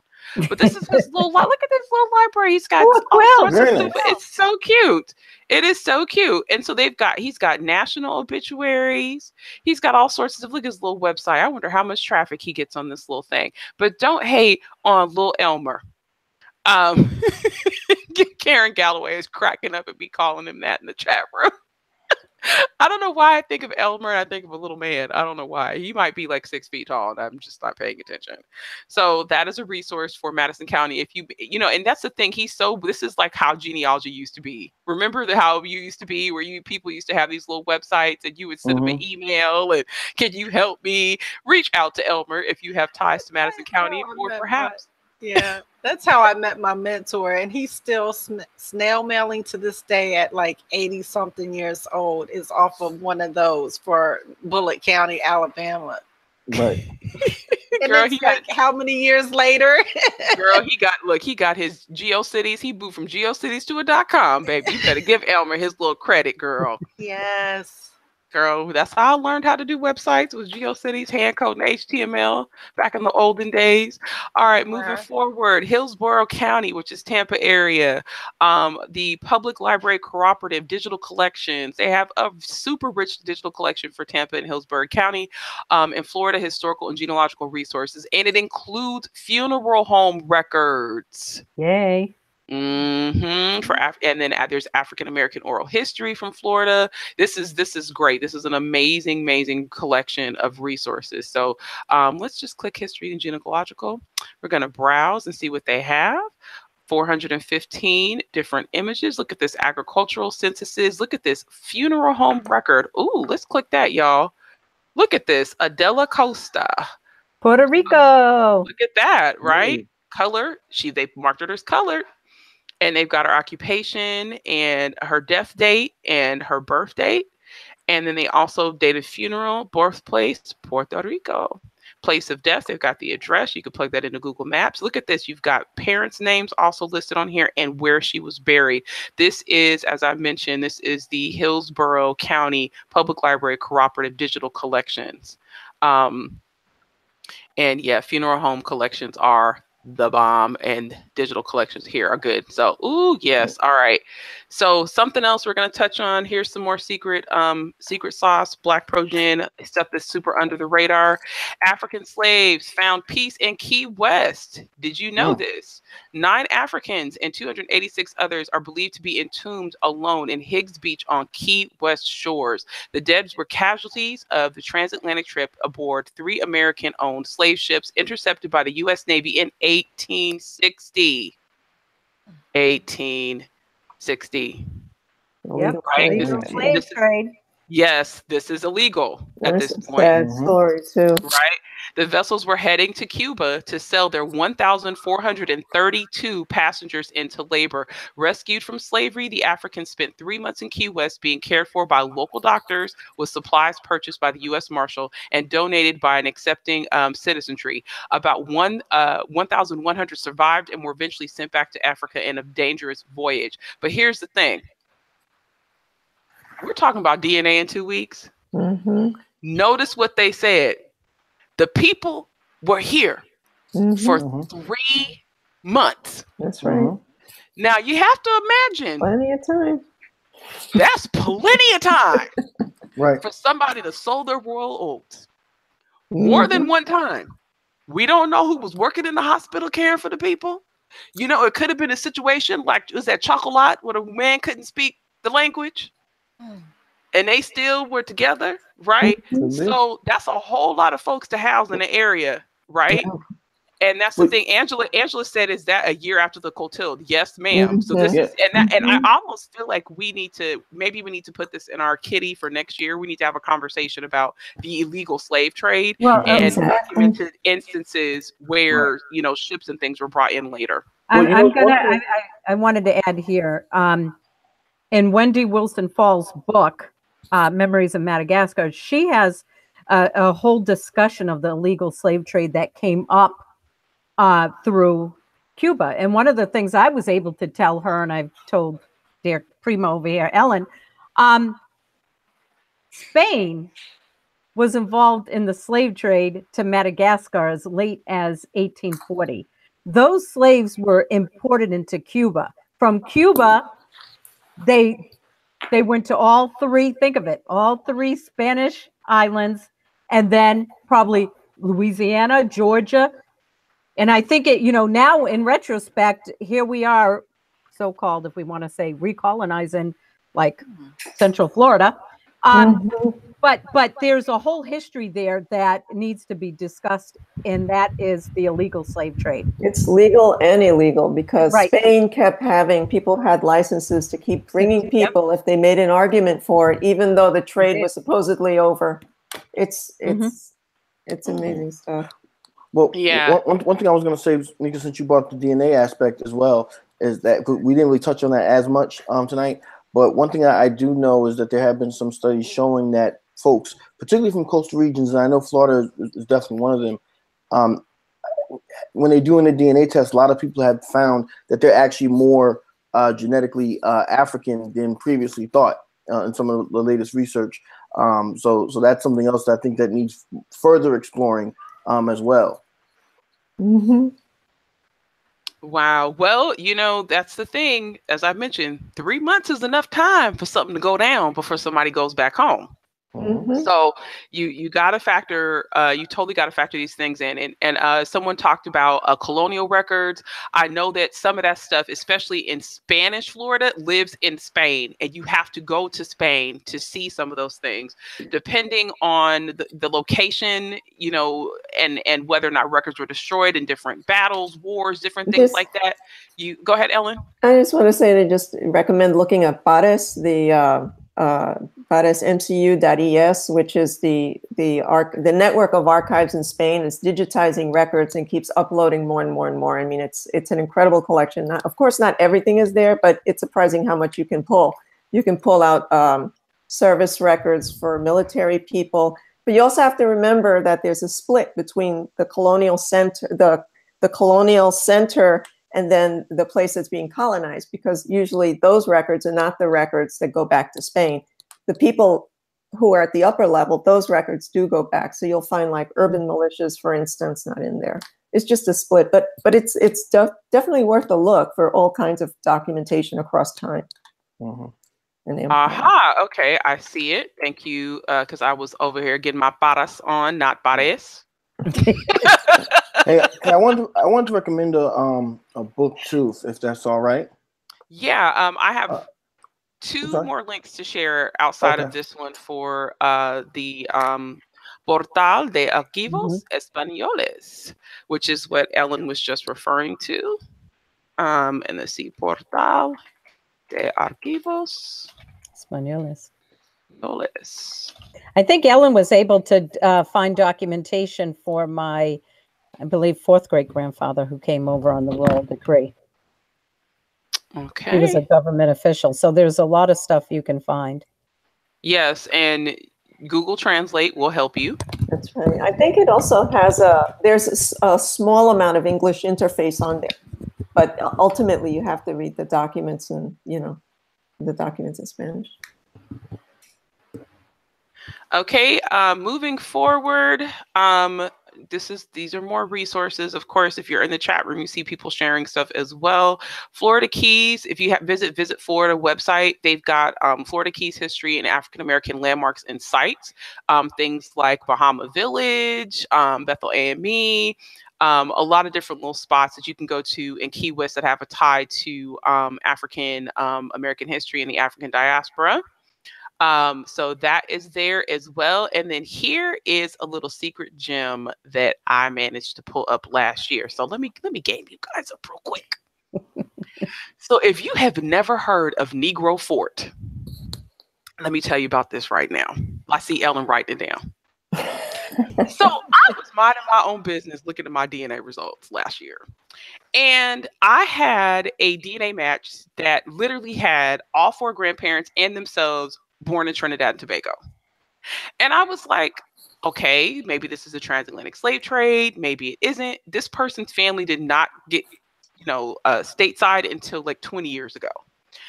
But this is his little look at this little library. He's got oh, all well, sorts really. of stuff. It's so cute. It is so cute. And so they've got he's got national obituaries. He's got all sorts of look at his little website. I wonder how much traffic he gets on this little thing. But don't hate on Lil Elmer. Um, Karen Galloway is cracking up at me calling him that in the chat room. I don't know why I think of Elmer and I think of a little man. I don't know why. He might be like six feet tall and I'm just not paying attention. So that is a resource for Madison County. If you, you know, and that's the thing. He's so, this is like how genealogy used to be. Remember the, how you used to be where you people used to have these little websites and you would send mm-hmm. them an email and can you help me? Reach out to Elmer if you have ties to Madison County or perhaps. My, yeah, that's how I met my mentor, and he's still sn snail mailing to this day at like eighty something years old. Is off of one of those for Bullitt County, Alabama. Right. And girl, he like got, how many years later? Girl, he got look, he got his GeoCities. He moved from GeoCities to a dot com, baby. You better give Elmer his little credit, girl. Yes. Girl, that's how I learned how to do websites, was GeoCities, hand code, and H T M L back in the olden days. All right, moving wow. forward, Hillsborough County, which is Tampa area, um, the Public Library Cooperative Digital Collections. They have a super rich digital collection for Tampa and Hillsborough County um, and Florida historical and genealogical resources, and it includes funeral home records. Yay. Mm-hmm. For Af and then uh, there's African American oral history from Florida. This is this is great. This is an amazing, amazing collection of resources. So um, let's just click history and genealogical. We're gonna browse and see what they have. four hundred fifteen different images. Look at this agricultural censuses. Look at this funeral home record. Ooh, let's click that, y'all. Look at this Adela Costa, Puerto Rico. Um, look at that, right? Mm. Color. She they marked it as colored. And they've got her occupation and her death date and her birth date. And then they also dated funeral, birthplace, Puerto Rico. place of death. They've got the address. You can plug that into Google Maps. Look at this. You've got parents' names also listed on here and where she was buried. This is, as I mentioned, this is the Hillsborough County Public Library Cooperative Digital Collections. Um, and yeah, funeral home collections are the bomb, and digital collections here are good. So, ooh, yes. All right. So something else we're going to touch on. Here's some more secret, um, secret sauce, Black ProGen, stuff that's super under the radar. African slaves found peace in Key West. Did you know yeah. this? Nine Africans and two hundred eighty-six others are believed to be entombed alone in Higgs Beach on Key West shores. The dead were casualties of the transatlantic trip aboard three American-owned slave ships intercepted by the U S Navy in eighteen sixty. eighteen sixty. Yep. Right? This, this is, yes, this is illegal at That's this point. Sad story too. Right? The vessels were heading to Cuba to sell their one thousand four hundred thirty-two passengers into labor. Rescued from slavery, the Africans spent three months in Key West being cared for by local doctors with supplies purchased by the U S Marshal and donated by an accepting um, citizenry. About one, uh, one thousand one hundred survived and were eventually sent back to Africa in a dangerous voyage. But here's the thing. We're talking about D N A in two weeks. Mm-hmm. Notice what they said. The people were here mm-hmm. for three months. That's right. Now you have to imagine. Plenty of time. That's plenty of time. Right. For somebody to sow their royal oats mm-hmm. more than one time. We don't know who was working in the hospital caring for the people. You know, it could have been a situation like, was that Chocolat where a man couldn't speak the language? Mm. And they still were together, right? Mm-hmm. So that's a whole lot of folks to house in the area, right? Yeah. And that's the Wait. thing. Angela Angela said, is that a year after the Clotilde? Yes, ma'am. Mm-hmm. So this yeah. is, and that, and I almost feel like we need to, maybe we need to put this in our kitty for next year. We need to have a conversation about the illegal slave trade well, and exactly. documented instances where, right. you know, ships and things were brought in later. I, well, I'm gonna, I, I, I wanted to add here, um, in Wendy Wilson Fall's book, Uh, Memories of Madagascar, she has uh, a whole discussion of the illegal slave trade that came up uh, through Cuba. And one of the things I was able to tell her, and I've told dear Primo over here, Ellen, um, Spain was involved in the slave trade to Madagascar as late as eighteen forty. Those slaves were imported into Cuba. From Cuba, they... They went to all three, think of it, all three Spanish islands, and then probably Louisiana, Georgia. And I think it, you know, now in retrospect, here we are, so-called, if we want to say, recolonizing like Central Florida. Um, mm-hmm. But but there's a whole history there that needs to be discussed, and that is the illegal slave trade. It's legal and illegal because right. Spain kept having, people had licenses to keep bringing people yep. if they made an argument for it, even though the trade was supposedly over. It's it's mm-hmm. it's amazing stuff. Well, yeah. one, one thing I was going to say, Nicka, since you brought the D N A aspect as well, is that we didn't really touch on that as much um, tonight. But one thing I do know is that there have been some studies showing that folks, particularly from coastal regions, and I know Florida is definitely one of them, um, when they're doing the D N A test, a lot of people have found that they're actually more uh, genetically uh, African than previously thought uh, in some of the latest research. Um, so, so that's something else that I think that needs further exploring um, as well. Mm-hmm. Wow. Well, you know, that's the thing. As I mentioned, three months is enough time for something to go down before somebody goes back home. Mm-hmm. So you you got to factor, uh, you totally got to factor these things in. And, and uh, someone talked about uh, colonial records. I know that some of that stuff, especially in Spanish Florida, lives in Spain. And you have to go to Spain to see some of those things, depending on the, the location, you know, and, and whether or not records were destroyed in different battles, wars, different things just, like that. You go ahead, Ellen. I just want to say that just recommend looking at Paris, the... Uh, Uh, but as M C U dot E S, which is the the arc the network of archives in Spain, is digitizing records and keeps uploading more and more and more. I mean, it's it's an incredible collection. Not, of course, not everything is there, but it's surprising how much you can pull. You can pull out um, service records for military people. But you also have to remember that there's a split between the colonial center, the, the colonial center and then the place that's being colonized, because usually those records are not the records that go back to Spain. The people who are at the upper level, those records do go back. So you'll find like urban militias, for instance, not in there. It's just a split, but but it's it's def definitely worth a look for all kinds of documentation across time. Mm-hmm. Aha, uh-huh. Okay, I see it. Thank you, because uh, I was over here getting my paras on, not pares. Hey, I want to I want to recommend a um a book too, if that's all right. Yeah, um, I have uh, two sorry? more links to share outside okay. of this one for uh the um Portal de Archivos mm-hmm. Españoles, which is what Ellen was just referring to. Um, and let's see, Portal de Archivos Españoles. I think Ellen was able to uh, find documentation for my, I believe, fourth great grandfather who came over on the royal decree. Okay. He was a government official. So there's a lot of stuff you can find. Yes. And Google Translate will help you. That's right. I think it also has a, there's a, a small amount of English interface on there, but ultimately you have to read the documents and, you know, the documents in Spanish. Okay, uh, moving forward, um, this is these are more resources. Of course, if you're in the chat room, you see people sharing stuff as well. Florida Keys, if you have visit Visit Florida website, they've got um, Florida Keys history and African American landmarks and sites. Um, things like Bahama Village, um, Bethel A M E, um, a lot of different little spots that you can go to in Key West that have a tie to um, African um, American history and the African diaspora. Um, so that is there as well. And then here is a little secret gem that I managed to pull up last year. So let me, let me game you guys up real quick. So if you have never heard of Negro Fort, let me tell you about this right now. I see Ellen writing it down. So I was minding my own business looking at my D N A results last year. And I had a D N A match that literally had all four grandparents and themselves born in Trinidad and Tobago. And I was like, okay, maybe this is a transatlantic slave trade. Maybe it isn't. This person's family did not get, you know, uh, stateside until like twenty years ago.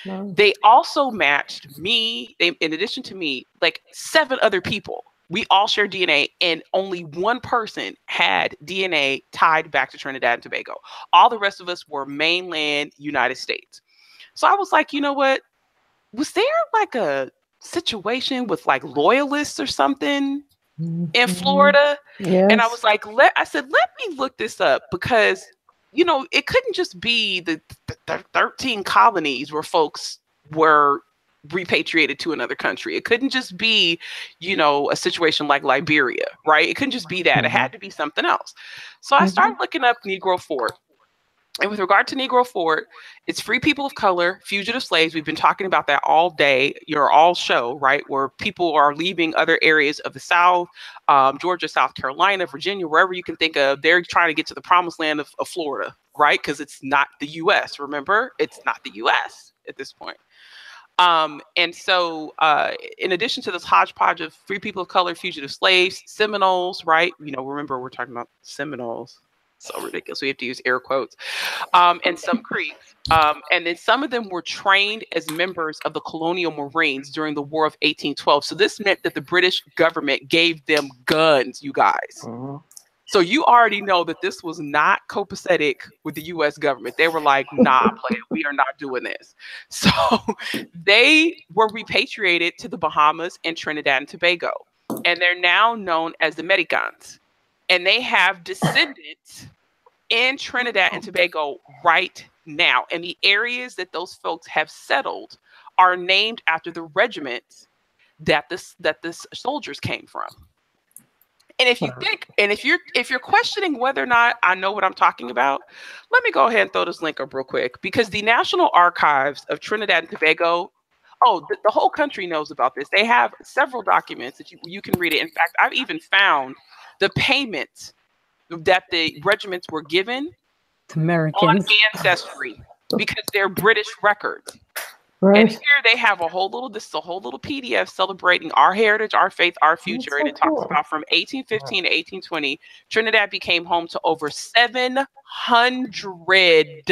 No. They also matched me, they, in addition to me, like seven other people. We all share D N A, and only one person had D N A tied back to Trinidad and Tobago. All the rest of us were mainland United States. So I was like, you know what? Was there like a situation with like loyalists or something mm-hmm. in Florida? Yes. And I was like, let, I said, let me look this up, because, you know, it couldn't just be the, the, the thirteen colonies where folks were repatriated to another country. It couldn't just be, you know, a situation like Liberia, right? It couldn't just be that. It had to be something else. So mm-hmm. I started looking up Negro Fort. And with regard to Negro Fort, it's free people of color, fugitive slaves. We've been talking about that all day, your all show, right? Where people are leaving other areas of the South, um, Georgia, South Carolina, Virginia, wherever you can think of. They're trying to get to the promised land of, of Florida, right? Because it's not the U S. Remember, it's not the U S at this point. Um, and so, uh, in addition to this hodgepodge of free people of color, fugitive slaves, Seminoles, right? You know, remember we're talking about Seminoles. So ridiculous. We have to use air quotes. Um, and some Creeks. Um, and then some of them were trained as members of the colonial Marines during the War of eighteen twelve. So this meant that the British government gave them guns, you guys. Mm-hmm. So you already know that this was not copacetic with the U S government. They were like, nah, play, we are not doing this. So they were repatriated to the Bahamas and Trinidad and Tobago. And they're now known as the Americans. And they have descendants in Trinidad and Tobago right now. And the areas that those folks have settled are named after the regiments that this that the soldiers came from. And if you think, and if you're if you're questioning whether or not I know what I'm talking about, let me go ahead and throw this link up real quick, because the National Archives of Trinidad and Tobago, oh, the, the whole country knows about this. They have several documents that you you can read it. In fact, I've even found the payments that the regiments were given Americans. on Ancestry, because they're British records. Right. And here they have a whole little, this is a whole little P D F celebrating our heritage, our faith, our future. So and it cool. talks about from eighteen fifteen wow. to eighteen twenty, Trinidad became home to over seven hundred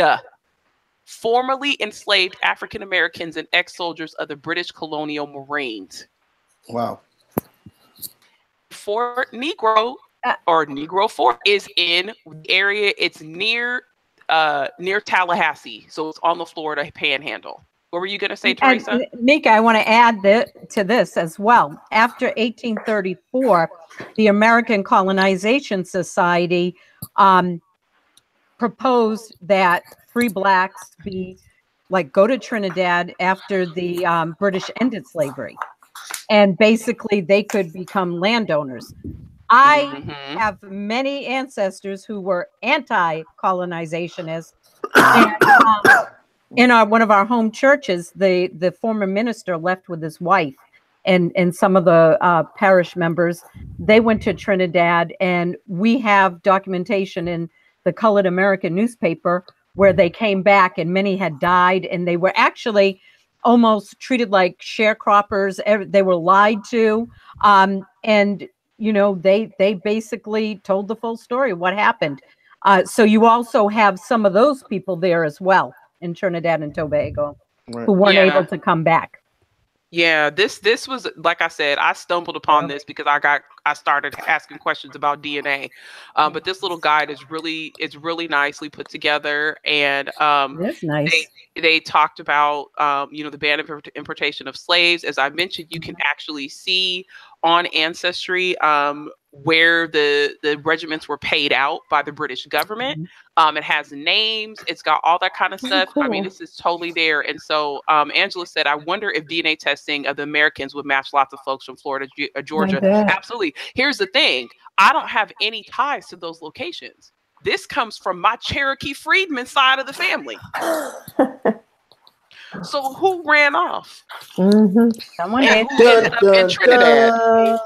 formerly enslaved African Americans and ex-soldiers of the British colonial Marines. Wow. Fort Negro or Negro Fort is in the area. It's near uh, near Tallahassee. So it's on the Florida Panhandle. What were you going to say, Teresa? Nicka, I want to add that to this as well. After eighteen thirty-four, the American Colonization Society um, proposed that free blacks be like go to Trinidad after the um, British ended slavery, and basically they could become landowners. I mm-hmm. have many ancestors who were anti-colonizationists. And, um, in our one of our home churches, the the former minister left with his wife and and some of the uh, parish members. They went to Trinidad, and we have documentation in the Colored American newspaper where they came back, and many had died, and they were actually almost treated like sharecroppers. They were lied to, um, and you know they they basically told the full story of what happened. Uh, so you also have some of those people there as well, in Trinidad and Tobago, right. who weren't yeah. able to come back. Yeah, this this was, like I said, I stumbled upon this because I got I started asking questions about D N A. Um, but this little guide is really it's really nicely put together, and um, that's nice. They, they talked about um, you know the ban of importation of slaves. As I mentioned, you can actually see on Ancestry um, where the the regiments were paid out by the British government. Mm-hmm. um, it has names, it's got all that kind of stuff. Cool. I mean, this is totally there. And so um, Angela said, I wonder if D N A testing of the Americans would match lots of folks from Florida, G- Georgia. Absolutely. Here's the thing. I don't have any ties to those locations. This comes from my Cherokee freedman side of the family. So who ran off? Mm-hmm. Someone and who ended up in Trinidad.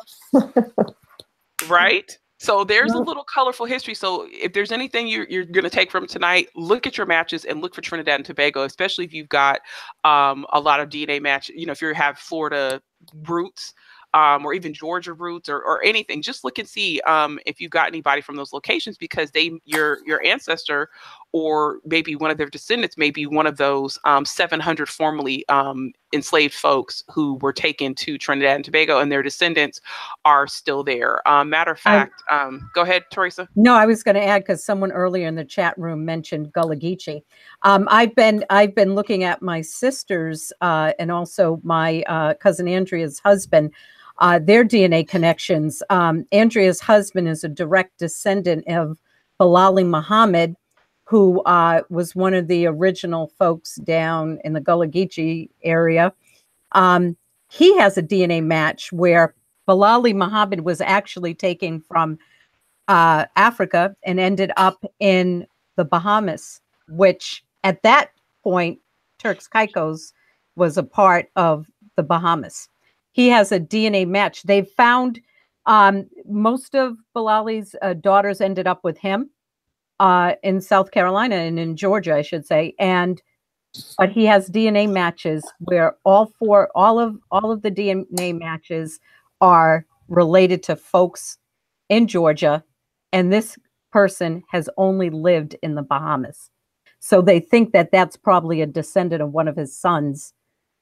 Right? So there's a little colorful history. So if there's anything you're, you're going to take from tonight, look at your matches and look for Trinidad and Tobago, especially if you've got um, a lot of D N A match. You know, if you have Florida roots um, or even Georgia roots or, or anything, just look and see um, if you've got anybody from those locations, because they your your ancestor or maybe one of their descendants may be one of those um, seven hundred formerly um, enslaved folks who were taken to Trinidad and Tobago, and their descendants are still there. Um, matter of fact, I, um, go ahead, Teresa. No, I was going to add, because someone earlier in the chat room mentioned Gullah Geechee. Um, I've been I've been looking at my sister's uh, and also my uh, cousin Andrea's husband, uh, their D N A connections. Um, Andrea's husband is a direct descendant of Bilali Muhammad, who uh, was one of the original folks down in the Gullah Geechee area. Um, he has a D N A match where Bilali Muhammad was actually taken from uh, Africa and ended up in the Bahamas, which at that point, Turks Caicos was a part of the Bahamas. He has a D N A match. They found um, most of Bilali's uh, daughters ended up with him. Uh, in South Carolina and in Georgia, I should say, and but he has D N A matches where all four, all of all of the D N A matches are related to folks in Georgia, and this person has only lived in the Bahamas, so they think that that's probably a descendant of one of his sons,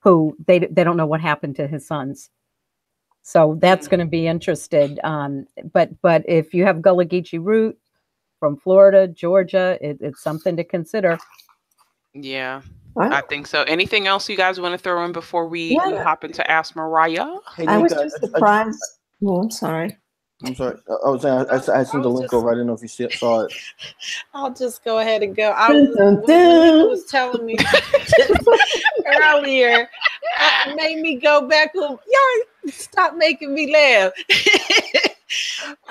who they they don't know what happened to his sons. So that's going to be interesting. Um, but but if you have Gullah Geechee root from Florida, Georgia, it, it's something to consider. Yeah, wow. I think so. Anything else you guys want to throw in before we yeah. hop into Ask Mariah? Hey, I was just surprised. I, I, oh, I'm sorry. I'm sorry. I, I was saying, I, I, I sent the link over. I didn't know if you see, saw it. I'll just go ahead and go. I was, dun, dun, dun. was telling me earlier, it made me go back home. Y'all stop making me laugh.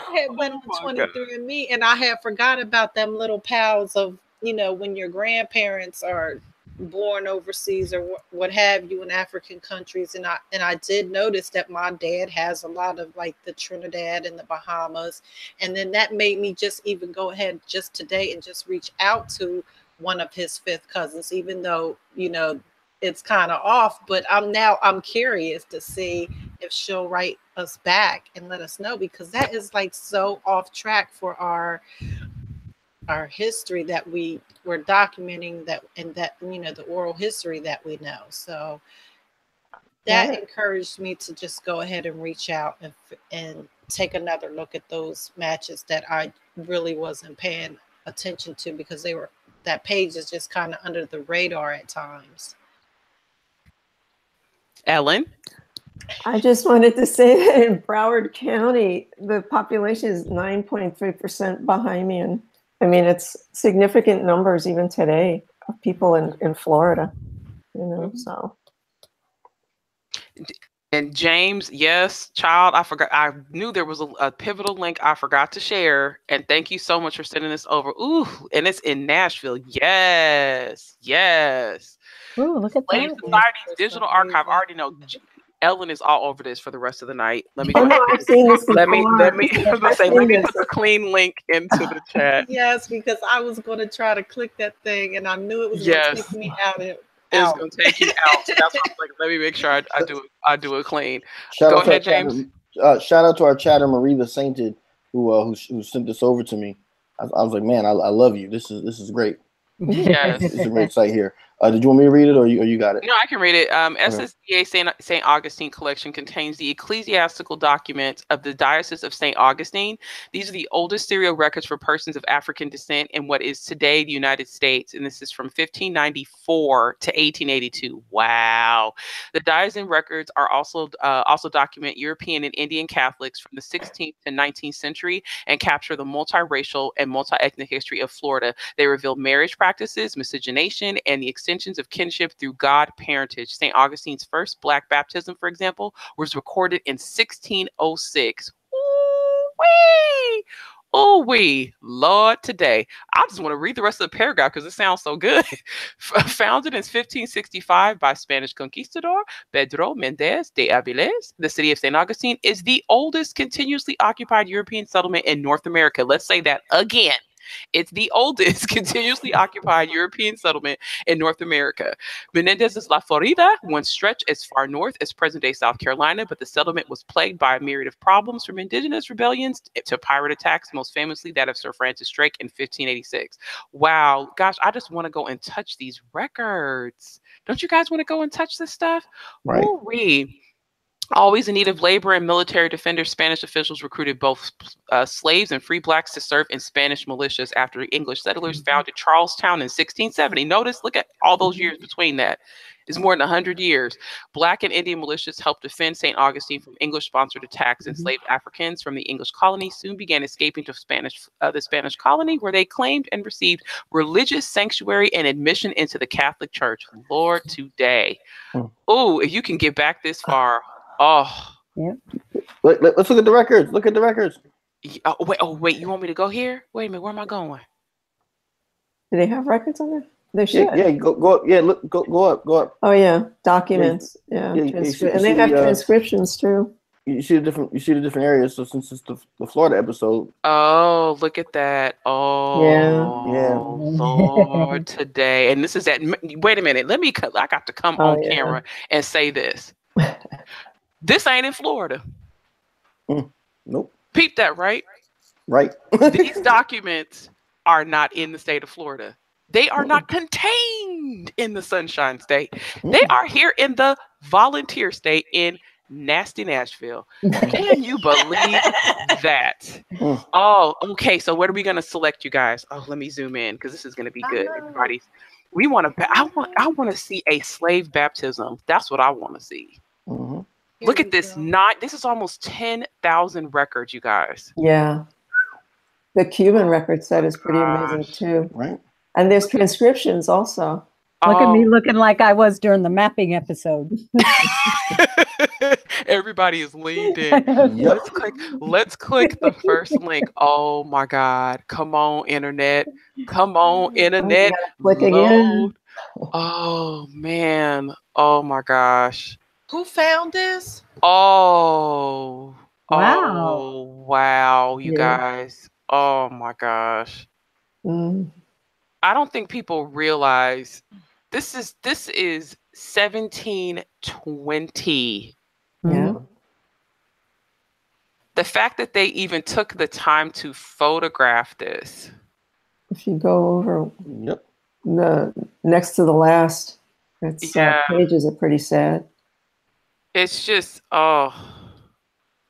I had went on twenty-three and me, and I had forgot about them little pals of, you know, when your grandparents are born overseas or wh- what have you in African countries. And I and I did notice that my dad has a lot of like the Trinidad and the Bahamas. And then that made me just even go ahead just today and just reach out to one of his fifth cousins, even though, you know, it's kind of off, but I'm now I'm curious to see if she'll write us back and let us know, because that is like so off track for our our history that we were documenting, that and that, you know, the oral history that we know. So that yeah. encouraged me to just go ahead and reach out and and take another look at those matches that I really wasn't paying attention to, because they were, that page is just kind of under the radar at times. Ellen? I just wanted to say that in Broward County, the population is nine point three percent Bahamian. I mean, it's significant numbers even today of people in, in Florida, you know, so. And James, yes, child, I forgot. I knew there was a, a pivotal link I forgot to share. And thank you so much for sending this over. Ooh, and it's in Nashville. Yes, yes. Ooh, look at Lady that. Society's Digital Archive. I already know. Ellen is all over this for the rest of the night. Let me go oh, ahead. I've seen this let me let me, say, let me put the clean link into the chat. Yes, because I was going to try to click that thing, and I knew it was yes. going to take me out. It was going to take you out. That's why I was like, let me make sure I, I do I do it clean. Shout go ahead, James. Chatter, uh, shout out to our chatter, Mariva Sainted, who uh, who who sent this over to me. I, I was like, man, I, I love you. This is this is great. Yes, it's a great site here. Uh, did you want me to read it, or you, or you got it? No, I can read it. Um, S S D A Saint Augustine collection contains the ecclesiastical documents of the Diocese of Saint Augustine. These are the oldest serial records for persons of African descent in what is today the United States. And this is from fifteen ninety-four to eighteen eighty-two. Wow. The diocesan records are also, uh, also document European and Indian Catholics from the sixteenth to nineteenth century and capture the multiracial and multi-ethnic history of Florida. They reveal marriage practices, miscegenation, and the extensions of kinship through God parentage. Saint Augustine's first Black baptism, for example, was recorded in sixteen oh six. Ooh-wee! Ooh-wee! Lord, today. I just want to read the rest of the paragraph because it sounds so good. Founded in fifteen sixty-five by Spanish conquistador Pedro Mendez de Aviles, the city of Saint Augustine is the oldest continuously occupied European settlement in North America. Let's say that again. It's the oldest continuously occupied European settlement in North America. Menendez's La Florida once stretched as far north as present-day South Carolina, but the settlement was plagued by a myriad of problems, from indigenous rebellions to pirate attacks, most famously that of Sir Francis Drake in fifteen eighty-six. Wow, gosh, I just want to go and touch these records. Don't you guys want to go and touch this stuff? Right. Ooh-wee. Always in need of labor and military defenders, Spanish officials recruited both uh, slaves and free blacks to serve in Spanish militias after English settlers founded Charlestown in sixteen seventy. Notice, look at all those years between that. It's more than one hundred years. Black and Indian militias helped defend Saint Augustine from English-sponsored attacks. Enslaved Africans from the English colony soon began escaping to Spanish, uh, the Spanish colony, where they claimed and received religious sanctuary and admission into the Catholic Church. Lord, today. Oh, if you can get back this far. Oh, yeah. Let, let, let's look at the records. Look at the records. Oh wait, oh wait, you want me to go here? Wait a minute, where am I going? Do they have records on there? They should. Yeah, yeah go go up. Yeah, look, go go up, go up. Oh yeah, documents. Yeah, yeah, yeah transcri- you see, you and they have the, uh, transcriptions too. You see the different. You see the different areas. So since it's the, the Florida episode. Oh, look at that. Oh, yeah, yeah. Lord, today, and this is that. Wait a minute, let me. I got to come oh, on yeah. camera and say this. This ain't in Florida. Mm, nope. Peep that, right? Right. These documents are not in the state of Florida. They are not contained in the Sunshine State. They are here in the Volunteer State in nasty Nashville. Can you believe that? Oh, okay. So what are we going to select, you guys? Oh, let me zoom in because this is going to be good. Everybody, we want to. I want. I want to see a slave baptism. That's what I want to see. Mm-hmm. Here Look at this. Go. Not this is almost ten thousand records, you guys. Yeah. The Cuban record set is pretty Gosh. amazing too. Right. And there's transcriptions also. Look um, at me looking like I was during the mapping episode. Everybody is leaned in. Let's click let's click the first link. Oh my God. Come on, internet. Come on, internet. Click again. Oh man. Oh my gosh. Who found this? Oh, wow. Oh, wow, you yeah. guys. Oh, my gosh. Mm. I don't think people realize this is this is seventeen twenty. Yeah. The fact that they even took the time to photograph this. If you go over yep. the next to the last, that's yeah. uh, pages are pretty sad. It's just, oh,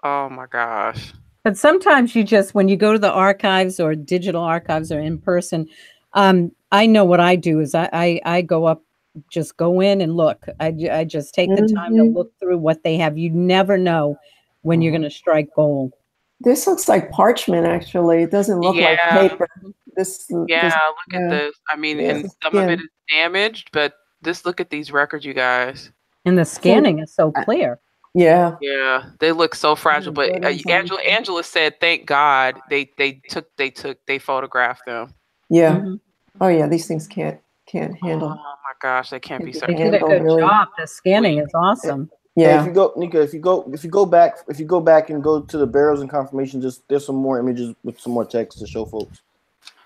oh my gosh. But sometimes you just, when you go to the archives or digital archives or in person, um, I know what I do is I, I, I go up, just go in and look. I, I just take mm-hmm. the time to look through what they have. You never know when you're going to strike gold. This looks like parchment, actually. It doesn't look yeah. like paper. This, yeah, this, look at uh, this. I mean, yeah, and some of it is damaged, but just look at these records, you guys. And the scanning yeah. is so clear. Yeah. Yeah, they look so fragile. But uh, Angela, Angela said, thank God they they took they took they photographed them. Yeah. Mm-hmm. Oh yeah, these things can't can't handle. Oh my gosh, they can't be. They did a good really. job. The scanning is awesome. Yeah. If you go, Nicka, if you go, if you go back, if you go back and go to the burials and confirmations, just there's some more images with some more text to show folks.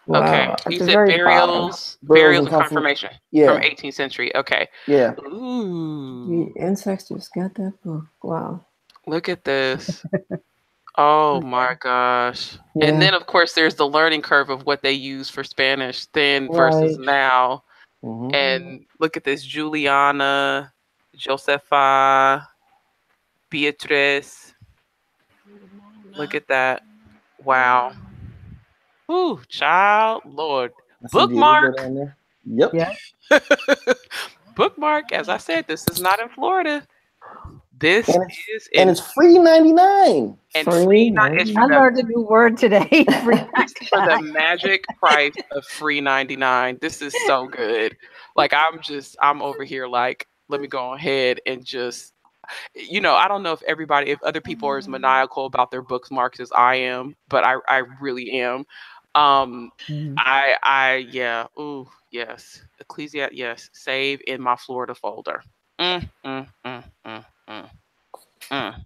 Wow. Okay, that's you said burials, burials, burials and confirmation. Yeah. From eighteenth century. Okay. Yeah. Ooh. The insects just got that book. Wow. Look at this. Oh my gosh. Yeah. And then of course there's the learning curve of what they use for Spanish then right. versus now. Mm-hmm. And look at this, Juliana, Josefa, Beatrice. Look at that. Wow. Ooh, child, Lord. That's bookmark. Yep. Yeah. Bookmark. As I said, this is not in Florida. This and is in, and it's free ninety-nine. And free ninety-nine. I learned a new word today. For the magic price of free ninety-nine. This is so good. Like I'm just, I'm over here. Like, let me go ahead and just. You know, I don't know if everybody, if other people are as maniacal about their bookmarks as I am, but I, I really am. Um, mm. I, I, yeah. Ooh, yes. Ecclesiastes, yes. Save in my Florida folder. Mm, mm, mm, mm, mm, mm.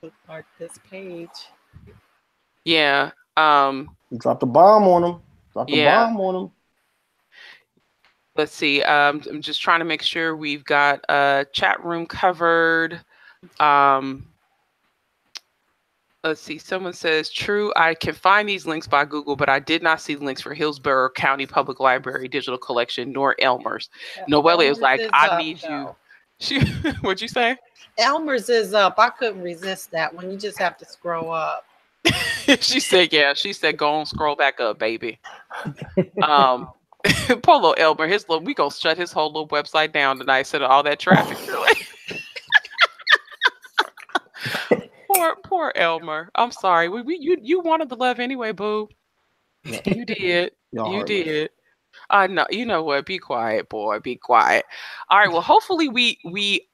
Bookmark this page. Yeah. Um, you dropped a bomb on them. Dropped a yeah. bomb on them. Let's see. Um, I'm just trying to make sure we've got a uh, chat room covered. Um, let's see. Someone says, true, I can find these links by Google, but I did not see the links for Hillsborough County Public Library Digital Collection, nor Elmer's. Yeah, Noelia was like, I up, need though. you. She, what'd you say? Elmer's is up. I couldn't resist that one. You just have to scroll up. She said, yeah. She said, go on, scroll back up, baby. Um. Polo Elmer, his little, we gonna shut his whole little website down tonight. So all that traffic, really. poor, poor Elmer. I'm sorry. We, we, you, you wanted the love anyway, boo. Yeah. You did. Y'all you did. I know. Uh, you know what? Be quiet, boy. Be quiet. All right. Well, hopefully we we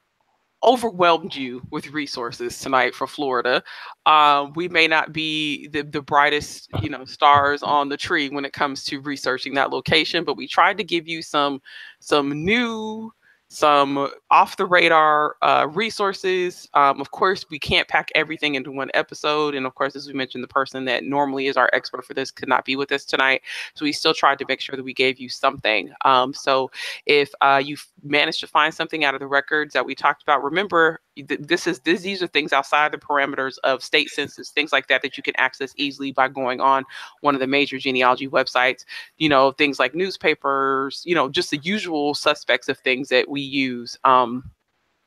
overwhelmed you with resources tonight for Florida. Um, we may not be the, the brightest, you know, stars on the tree when it comes to researching that location, but we tried to give you some, some new, some off the radar uh, resources. Um, of course, we can't pack everything into one episode. And of course, as we mentioned, the person that normally is our expert for this could not be with us tonight. So we still tried to make sure that we gave you something. Um, so if uh, you've managed to find something out of the records that we talked about, remember, This is this, these are things outside the parameters of state census, things like that, that you can access easily by going on one of the major genealogy websites, you know, things like newspapers, you know, just the usual suspects of things that we use. Um,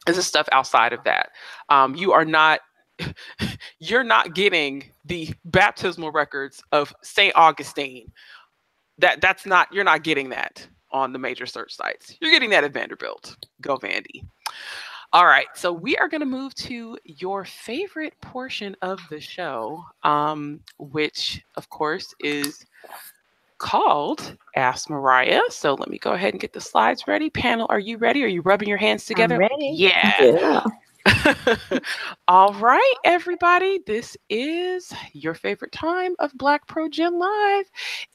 this is stuff outside of that. Um, you are not, you're not getting the baptismal records of Saint Augustine. That that's not, you're not getting that on the major search sites. You're getting that at Vanderbilt. Go Vandy. All right, so we are going to move to your favorite portion of the show, um, which, of course, is called Ask Mariah. So let me go ahead and get the slides ready. Panel, are you ready? Are you rubbing your hands together? I'm ready. Yeah. yeah. All right, everybody. This is your favorite time of Black ProGen Live.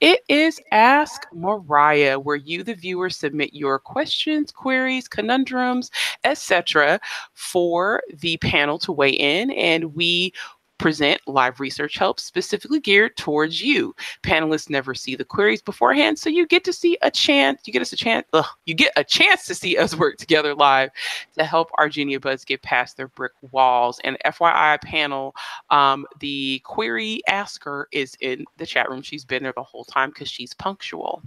It is Ask Mariah, where you, the viewer, submit your questions, queries, conundrums, et cetera, for the panel to weigh in, and we present live research help specifically geared towards you. Panelists never see the queries beforehand, so you get to see a chance, you get us a chance, ugh, you get a chance to see us work together live to help our genealogists get past their brick walls. And F Y I panel, um, the query asker is in the chat room. She's been there the whole time because she's punctual.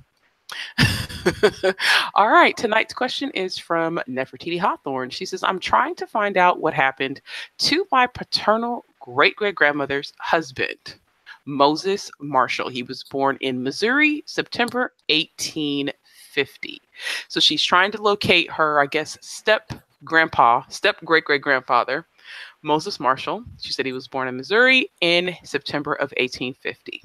All right, tonight's question is from Nefertiti Hawthorne. She says, I'm trying to find out what happened to my paternal great-great-grandmother's husband, Moses Marshall. He was born in Missouri, September eighteen fifty. So she's trying to locate her, I guess, step-grandpa, step-great-great-grandfather, Moses Marshall. She said he was born in Missouri in September of eighteen fifty.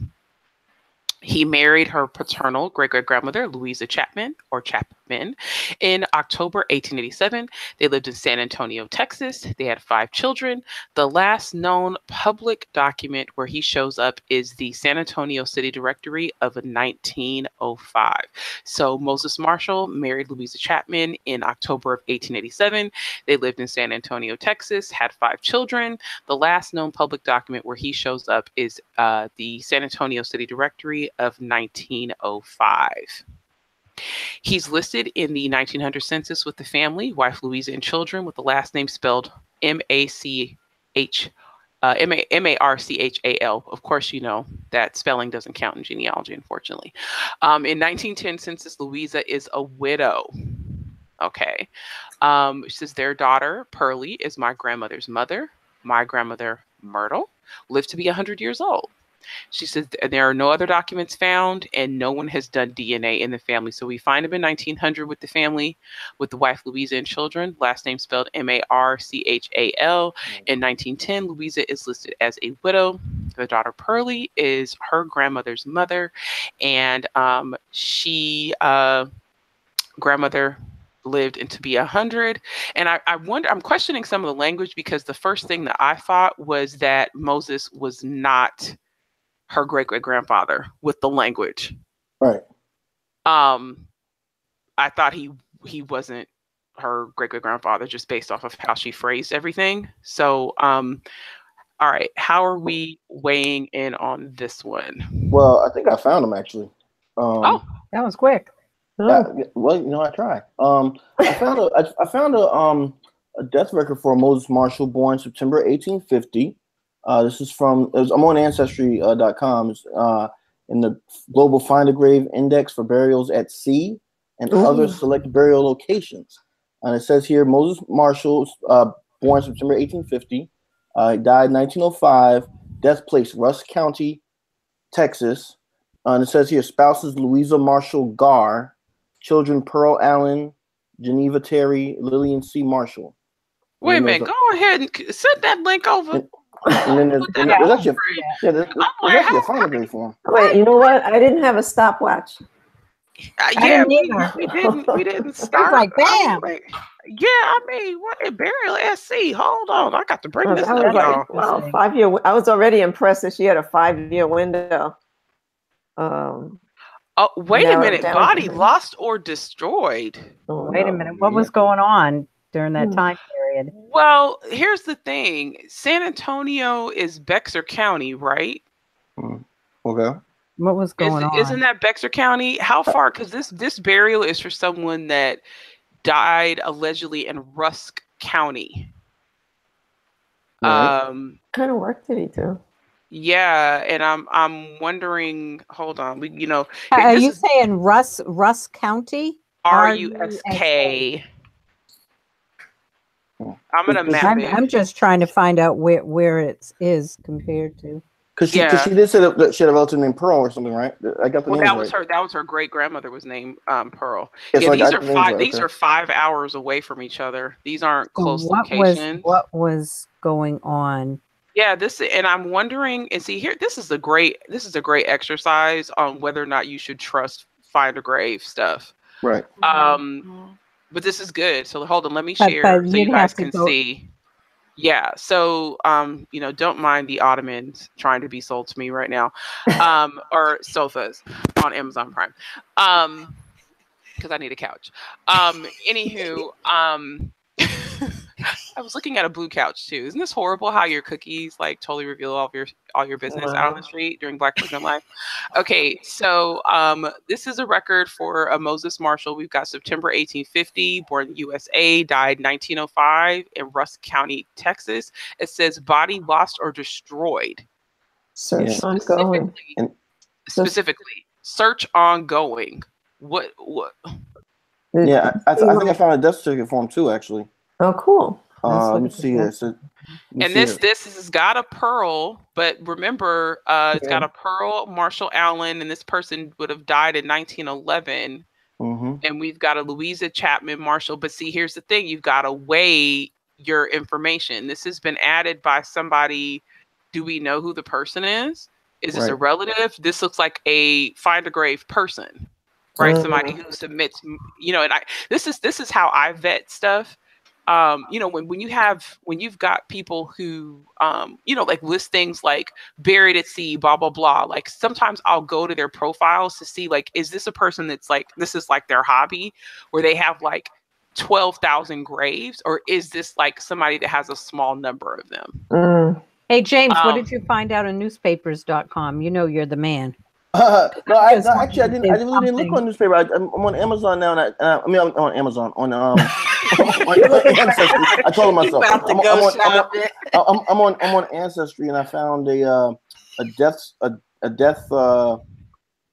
He married her paternal great-great-grandmother, Louisa Chapman, or Chapman, in October eighteen eighty-seven. They lived in San Antonio, Texas. They had five children. The last known public document where he shows up is the San Antonio City Directory of nineteen oh five. So Moses Marshall married Louisa Chapman in October of eighteen eighty-seven. They lived in San Antonio, Texas, had five children. The last known public document where he shows up is uh, the San Antonio City Directory of nineteen oh five. He's listed in the nineteen hundred census with the family, wife Louisa, and children, with the last name spelled M A C H, uh, M A R C H A L. Of course, you know that spelling doesn't count in genealogy, unfortunately. Um, in nineteen ten census, Louisa is a widow. Okay. Um, she says their daughter, Pearlie, is my grandmother's mother. My grandmother, Myrtle, lived to be one hundred years old. She says there are no other documents found and no one has done D N A in the family. So we find him in nineteen hundred with the family, with the wife, Louisa, and children. Last name spelled M A R C H A L. In nineteen ten, Louisa is listed as a widow. The daughter, Pearlie, is her grandmother's mother. And um, she, uh, grandmother, lived and to be a hundred. And I, I wonder, I'm questioning some of the language because the first thing that I thought was that Moses was not her great-great-grandfather with the language. Right. Um, I thought he he wasn't her great-great-grandfather just based off of how she phrased everything. So, um, all right, how are we weighing in on this one? Well, I think I found him, actually. Um, oh, that was quick. Oh. I, well, you know, I tried. Um, I found a, I, I found a, um, a death record for Moses Marshall, born September eighteen fifty. Uh, this is from, it was, I'm on ancestry dot com, uh, uh, in the Global Find a Grave Index for Burials at Sea and Ooh. Other select burial locations. And it says here, Moses Marshall, uh, born September eighteen fifty, uh, died nineteen oh five, death place, Russ County, Texas. Uh, and it says here, spouses Louisa Marshall Gar, children Pearl Allen, Geneva Terry, Lillian C. Marshall. Wait a minute, go ahead and send that link over. And, And then there's, and there's actually a, yeah, there's, there's actually a final grade for him. Wait, you know what? I didn't have a stopwatch. Uh, yeah, didn't we, we didn't. We didn't stop. Like damn. Like, yeah, I mean, what a burial at sea. Hold on, I got to bring well, this up. Like, well, five year. I was already impressed that she had a five year window. Um. Oh, wait a minute. Body lost or destroyed. Oh, wait a minute. What was going on during that time period? Well, here's the thing. San Antonio is Bexar County, right? Okay. What was going is, on? Isn't that Bexar County? How far? Because this, this burial is for someone that died allegedly in Rusk County. Right. Um, what kind of work did he do? Yeah, and I'm I'm wondering. Hold on, we, you know, are you is, saying Russ Russ County? R U S K. I'm gonna map I'm, it. I'm just trying to find out where where it is compared to. Because she, yeah. she did say that she had a relative named Pearl or something, right? I got the well, name that was right. her. That was her great grandmother was named um, Pearl. Yeah, yeah, so these are the five. Right, these okay. are five hours away from each other. These aren't close so what locations. Was, what was going on? Yeah, this and I'm wondering and see here. This is a great. This is a great exercise on whether or not you should trust find a grave stuff. Right. Um. Mm-hmm. But this is good. So hold on, let me share but, but so you guys can go. see. Yeah. So, um, you know, don't mind the Ottomans trying to be sold to me right now, um, or sofas on Amazon Prime, um, because I need a couch. Um, anywho, um, I was looking at a blue couch too. Isn't this horrible how your cookies like totally reveal all of your all your business wow. out on the street during Black ProGen Live? Okay, so um, this is a record for a Moses Marshall. We've got September eighteen fifty, born in the U S A, died nineteen oh five in Rusk County, Texas. It says body lost or destroyed. Search yeah. ongoing. Specifically, specifically, search ongoing. What what? Yeah, I, th I think I found a death certificate form too, actually. Oh, cool. Uh, let me see this. Let me and see this, it. this has got a Pearl, but remember, uh, it's yeah. got a Pearl, Marshall Allen, and this person would have died in nineteen eleven. Mm-hmm. And we've got a Louisa Chapman Marshall. But see, here's the thing. You've got to weigh your information. This has been added by somebody. Do we know who the person is? Is this right. a relative? This looks like a find a grave person, right? Mm-hmm. Somebody who submits, you know, and I, this is, this is how I vet stuff. Um, you know, when, when you have, when you've got people who, um, you know, like list things like buried at sea, blah, blah, blah. Like sometimes I'll go to their profiles to see, like, is this a person that's like, this is like their hobby where they have like twelve thousand graves, or is this like somebody that has a small number of them? Mm. Hey, James, um, what did you find out on newspapers dot com? You know, you're the man. Uh, no, I, no, actually, I didn't. I really didn't look on newspaper. I, I'm, I'm on Amazon now, and I, uh, I mean, I'm on Amazon on. Um, on Ancestry. I told myself I'm, to I'm, I'm, on, I'm, on, I'm, I'm on. I'm on Ancestry, and I found a uh, a death a a death uh,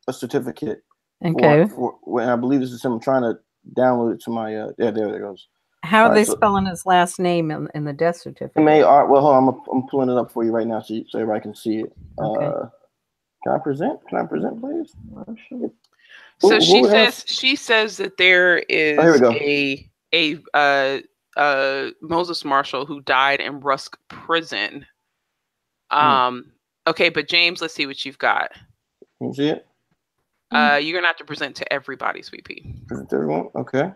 a certificate. Okay. For, for, and I believe this is him trying to download it to my. Uh, yeah, there it goes. How are right, they so, spelling his last name in, in the death certificate? M A R Well, hold on, I'm, I'm pulling it up for you right now, so, you, so everybody can see it. Okay. Uh, Can I present? Can I present, please? Ooh, so she says she says that there is oh, a a uh, uh, Moses Marshall who died in Rusk Prison. Um. Mm. Okay, but James, let's see what you've got. Can you see it? Uh, mm. You're gonna have to present to everybody, Sweet Pea. Present to everyone. Okay.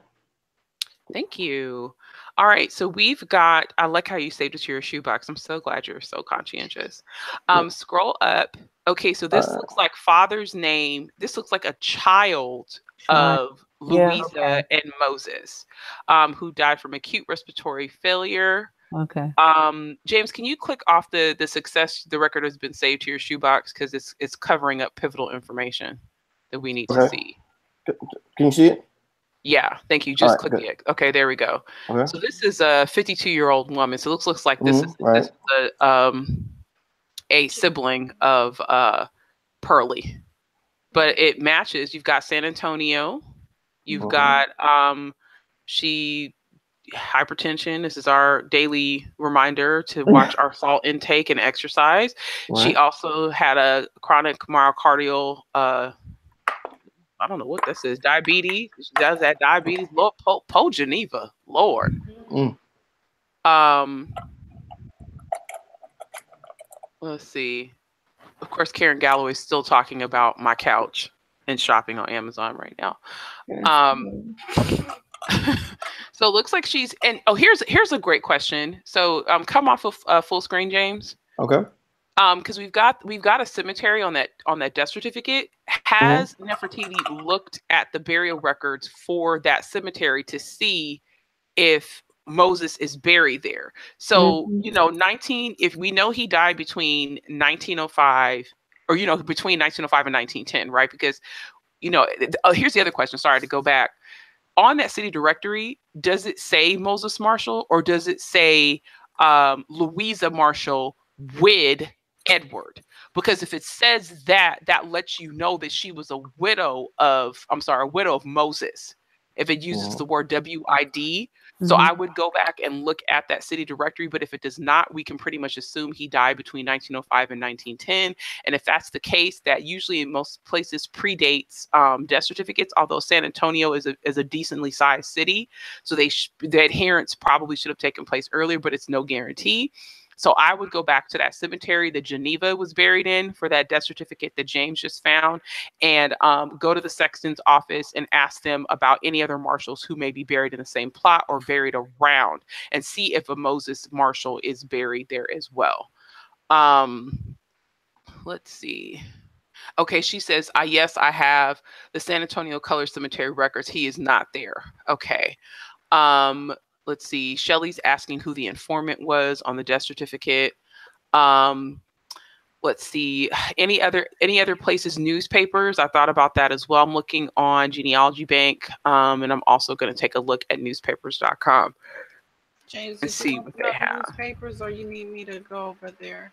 Thank you. All right, so we've got. I like how you saved it to your shoebox. I'm so glad you're so conscientious. Um, yeah. Scroll up. Okay, so this uh, looks like father's name. This looks like a child of yeah, Louisa okay. and Moses, um, who died from acute respiratory failure. Okay. Um, James, can you click off the the success? The record has been saved to your shoebox because it's it's covering up pivotal information that we need okay. to see. Can you see it? Yeah, thank you. Just right, click good. it. Okay, there we go. Okay. So this is a fifty-two-year-old woman. So it looks, looks like this mm-hmm, is right. this is a, um, a sibling of uh, Pearlie. But it matches. You've got San Antonio. You've mm-hmm. got um, she hypertension. This is our daily reminder to watch our salt intake and exercise. Right. She also had a chronic myocardial uh I don't know what this is. Diabetes. She does that diabetes. Lord, po, po Geneva. Lord. Mm. Um. Let's see. Of course, Karen Galloway is still talking about my couch and shopping on Amazon right now. Um. So it looks like she's and oh, here's here's a great question. So um, come off of uh, full screen, James. Okay. Um, because we've got we've got a cemetery on that on that death certificate. Has mm-hmm. Nefertiti looked at the burial records for that cemetery to see if Moses is buried there? So mm-hmm. you know, nineteen. If we know he died between nineteen oh five, or you know, between nineteen oh five and nineteen ten, right? Because you know, oh, here's the other question. Sorry to go back. On that city directory, does it say Moses Marshall or does it say um, Louisa Marshall with Edward? Because if it says that, that lets you know that she was a widow of, I'm sorry, a widow of Moses. If it uses mm-hmm. the word W I D. Mm-hmm. So I would go back and look at that city directory. But if it does not, we can pretty much assume he died between nineteen oh five and nineteen ten. And if that's the case, that usually in most places predates um, death certificates, although San Antonio is a, is a decently sized city. So they sh the adherence probably should have taken place earlier, but it's no guarantee. So I would go back to that cemetery that Geneva was buried in for that death certificate that James just found, and um, go to the sexton's office and ask them about any other Marshals who may be buried in the same plot or buried around, and see if a Moses Marshall is buried there as well. Um, let's see. Okay, she says, ah, yes, I have the San Antonio Color Cemetery records. He is not there. Okay. Um, let's see, Shelley's asking who the informant was on the death certificate. Um, let's see, any other any other places, newspapers. I thought about that as well. I'm looking on Genealogy Bank, um, and I'm also going to take a look at newspapers dot com James, and see what they have. Newspapers, or you need me to go over there?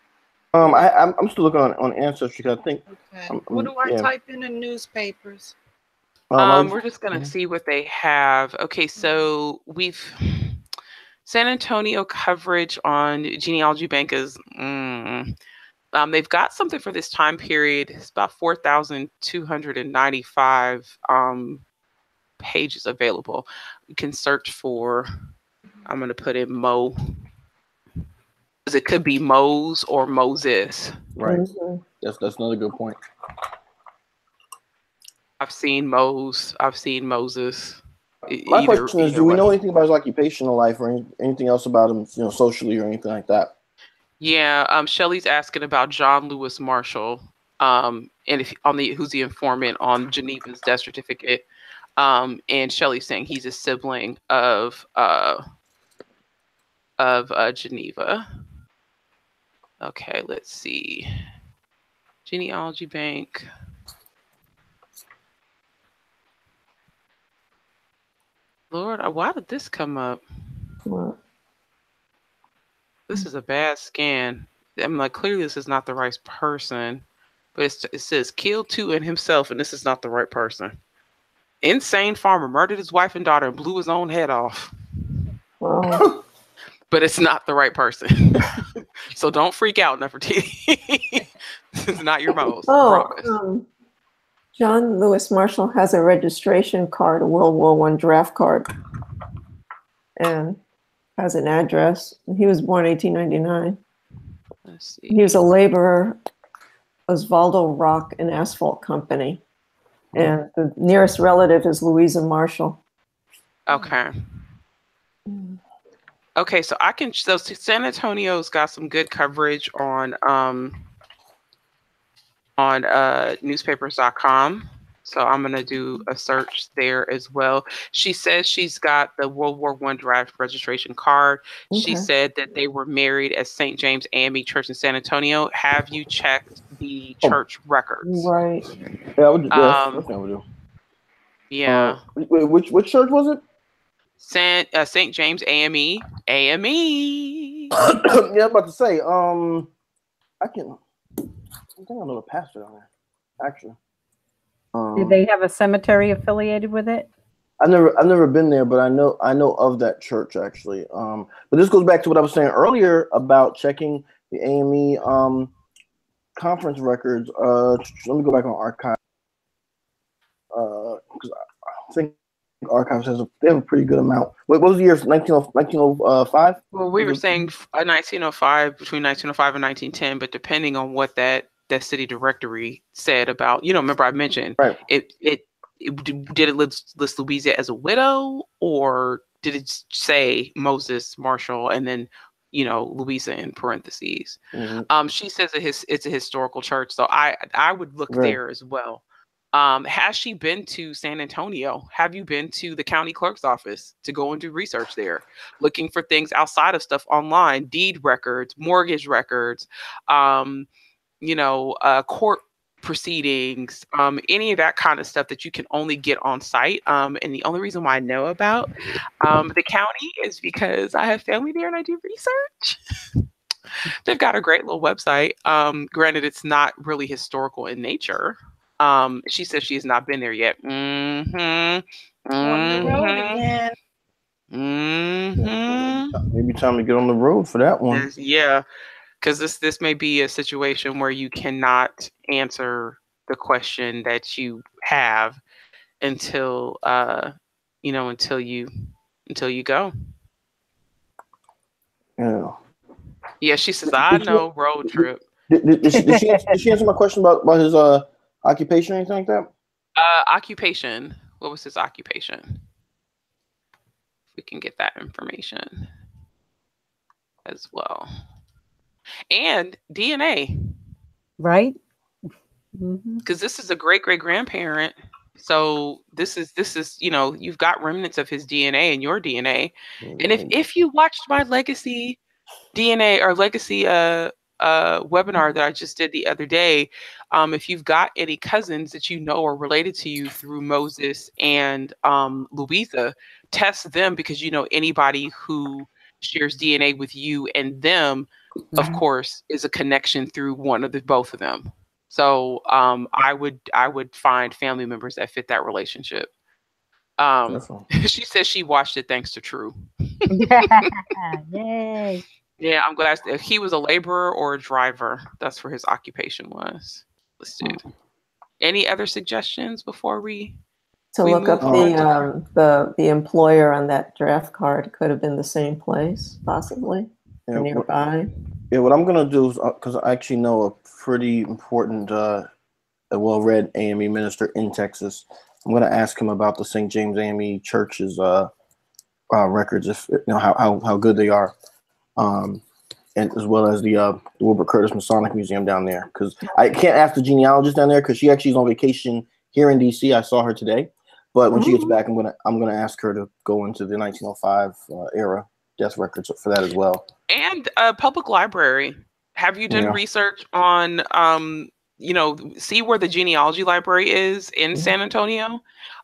Um, I, I'm I'm still looking on on Ancestry because I think. Okay. I'm, what do I yeah. type in the newspapers? Um, um, we're just gonna mm-hmm. see what they have. Okay, so we've San Antonio coverage on Genealogy Bank is. Mm, um, they've got something for this time period. It's about four thousand two hundred and ninety-five um, pages available. You can search for. I'm gonna put in Mo. It could be Mose or Moses. Right. Mm-hmm. That's that's another good point. I've seen Mose. I've seen Moses. My either, question is, do we know anything about his occupational life or any, anything else about him, you know, socially or anything like that? Yeah. Um, Shelley's asking about John Lewis Marshall, um, and if on the who's the informant on Geneva's death certificate, um, and Shelley's saying he's a sibling of uh, of uh, Geneva. Okay, let's see. Genealogy Bank. Lord, why did this come up? What? This is a bad scan. I'm like, clearly this is not the right person. But it's, it says, killed two and himself, and this is not the right person. Insane farmer murdered his wife and daughter and blew his own head off. Wow. But it's not the right person. So don't freak out, Nefertiti. It's not your most. Oh, um, John Lewis Marshall has a registration card, a World War One draft card, and has an address. He was born eighteen ninety-nine. Let's see. He was a laborer, Osvaldo Rock and Asphalt Company. And the nearest relative is Louisa Marshall. Okay. Mm. Okay, so I can, so San Antonio's got some good coverage on um, on uh, newspapers dot com. So I'm going to do a search there as well. She says she's got the World War One draft registration card. Okay. She said that they were married at Saint James A M E Church in San Antonio. Have you checked the church oh, records? Right. Yeah, I would, yeah, um, that's what I would do. Yeah. Uh, wait, which, which church was it? Saint uh, Saint James A M E A M E. Yeah, I'm about to say. Um, I can. I think I know the pastor down there. Actually, um, do they have a cemetery affiliated with it? I never, I've never been there, but I know, I know of that church actually. Um, but this goes back to what I was saying earlier about checking the A M E um conference records. Uh, let me go back on archive. Uh, because I, I think. Archives has a, they have a pretty good amount. What was the year? nineteen oh five? Well, we were saying nineteen oh five, between nineteen oh five and nineteen ten, but depending on what that that city directory said about, you know, remember I mentioned right. it, it it did it list, list Louisa as a widow, or did it say Moses Marshall and then, you know, Louisa in parentheses? Mm-hmm. Um, she says that his it's a historical church, so I I would look right. there as well. Um, has she been to San Antonio? Have you been to the county clerk's office to go and do research there? Looking for things outside of stuff online, deed records, mortgage records, um, you know, uh, court proceedings, um, any of that kind of stuff that you can only get on site. Um, and the only reason why I know about um, the county is because I have family there and I do research. They've got a great little website. Um, granted, it's not really historical in nature. Um, she says she has not been there yet. Mm-hmm. Mm-hmm. Mm-hmm. Maybe time to get on the road for that one. Yeah, because this this may be a situation where you cannot answer the question that you have until uh, you know, until you until you go. Yeah. Yeah, she says, I know road trip. Did, did, did, she, did, she answer, did she answer my question about, about his uh occupation or anything like that? Uh, occupation. What was his occupation? We can get that information as well. And D N A. Right? Because mm-hmm. this is a great-great-grandparent So this is, this is, you know, you've got remnants of his D N A in your D N A. Mm-hmm. And if, if you watched my legacy D N A or legacy uh, uh, webinar that I just did the other day, um, if you've got any cousins that you know are related to you through Moses and um, Louisa, test them, because you know anybody who shares D N A with you and them, mm-hmm. of course, is a connection through one of the both of them. So um, I would I would find family members that fit that relationship. Um, she says she watched it thanks to True. Yay! Yeah, I'm glad. If he was a laborer or a driver, that's where his occupation was. Let's do. Any other suggestions before we? To we look up the um, the the employer on that draft card. Could have been the same place, possibly yeah, nearby. Yeah, what I'm gonna do is, because uh, I actually know a pretty important, uh, a well-read A M E minister in Texas. I'm gonna ask him about the Saint James A M E Church's uh, uh, records, if you know how how, how good they are, um, and as well as the uh, Wilbur Curtis Masonic Museum down there. Because I can't ask the genealogist down there because she actually is on vacation here in D C. I saw her today, but when mm-hmm. she gets back, I'm gonna I'm gonna ask her to go into the nineteen oh five uh, era death records for that as well. And a uh, public library. Have you done yeah. research on, um, you know, see where the genealogy library is in mm-hmm. San Antonio,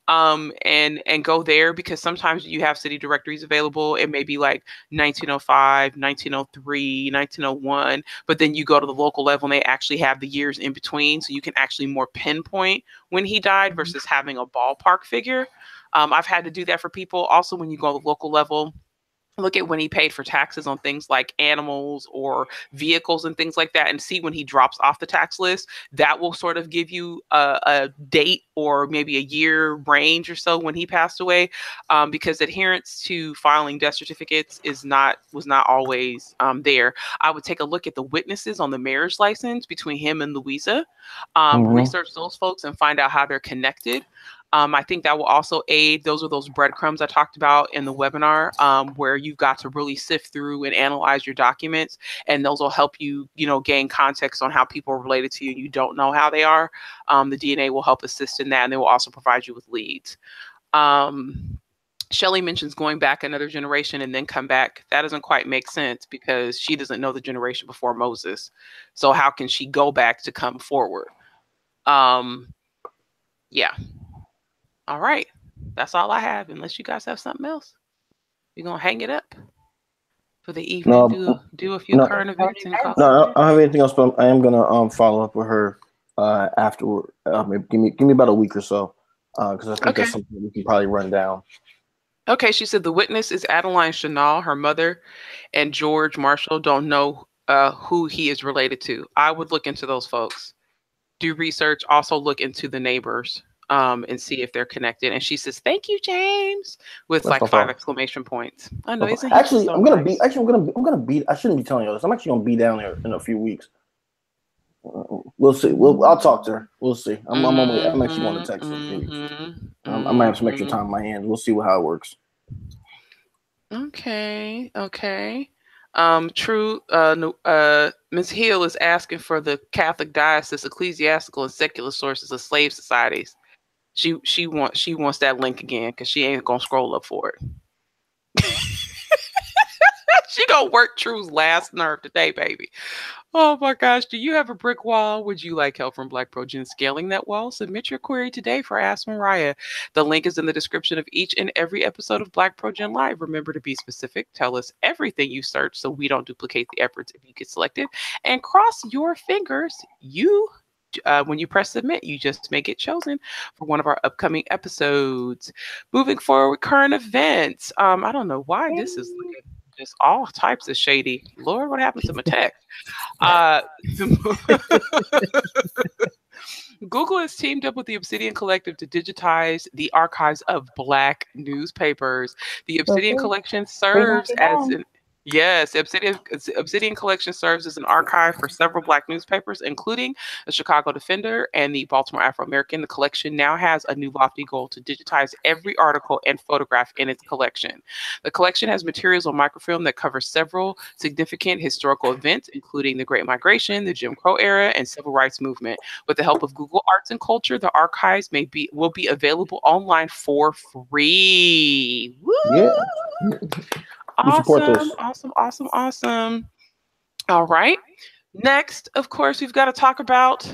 um, and and go there, because sometimes you have city directories available. It may be like nineteen oh five, nineteen oh three, nineteen oh one, but then you go to the local level and they actually have the years in between, so you can actually more pinpoint when he died versus mm-hmm. having a ballpark figure. Um, I've had to do that for people. Also, when you go to the local level, look at when he paid for taxes on things like animals or vehicles and things like that, and see when he drops off the tax list. That will sort of give you a, a date or maybe a year range or so when he passed away, um, because adherence to filing death certificates is not was not always um, there. I would take a look at the witnesses on the marriage license between him and Louisa, um, mm-hmm. research those folks and find out how they're connected. Um, I think that will also aid. Those are those breadcrumbs I talked about in the webinar, um, where you've got to really sift through and analyze your documents, and those will help you, you know, gain context on how people are related to you and you don't know how they are. Um, the D N A will help assist in that, and they will also provide you with leads. Um, Shelley mentions going back another generation and then come back. That doesn't quite make sense because she doesn't know the generation before Moses. So how can she go back to come forward? Um, yeah. All right, that's all I have, unless you guys have something else. We're going to hang it up for the evening, no, do, do a few no, current events. And no, no, I don't have anything else, but I am going to um, follow up with her uh, afterward. Uh, give me give me about a week or so, because uh, I think okay. that's something we can probably run down. Okay, she said the witness is Adeline Chanel, her mother, and George Marshall. Don't know uh, who he is related to. I would look into those folks. Do research, also look into the neighbors. Um, and see if they're connected. And she says, "Thank you, James," with That's like five fun. exclamation points. I know, isn't actually, so I'm gonna nice. be. Actually, I'm gonna. Be, I'm gonna be. I shouldn't be telling you this. I'm actually gonna be down there in a few weeks. We'll see. We'll. I'll talk to her. We'll see. I'm. Mm-hmm. I'm, on, I'm actually going to text her. Mm-hmm. um, I might have some extra time on my hands. We'll see how it works. Okay. Okay. Um, true. Uh, uh, Miz Hill is asking for the Catholic diocese, ecclesiastical, and secular sources of slave societies. She she wants she wants that link again because she ain't gonna scroll up for it. She gonna work True's last nerve today, baby. Oh my gosh, do you have a brick wall? Would you like help from Black ProGen scaling that wall? Submit your query today for Ask Mariah. The link is in the description of each and every episode of Black ProGen Live. Remember to be specific. Tell us everything you search so we don't duplicate the efforts if you get selected. And cross your fingers. You. Uh, when you press submit, you just may get chosen for one of our upcoming episodes. Moving forward, current events. Um, I don't know why this is looking just all types of shady. Lord, what happened to my text? Uh, Google has teamed up with the Obsidian Collective to digitize the archives of Black newspapers. The Obsidian okay. Collection serves as an Yes, Obsidian, Obsidian Collection serves as an archive for several Black newspapers, including the Chicago Defender and the Baltimore Afro-American. The collection now has a new lofty goal to digitize every article and photograph in its collection. The collection has materials on microfilm that cover several significant historical events, including the Great Migration, the Jim Crow era, and Civil Rights Movement. With the help of Google Arts and Culture, the archives may be will be available online for free. Woo! Yeah. Awesome, awesome, awesome, awesome. All right. Next, of course, we've got to talk about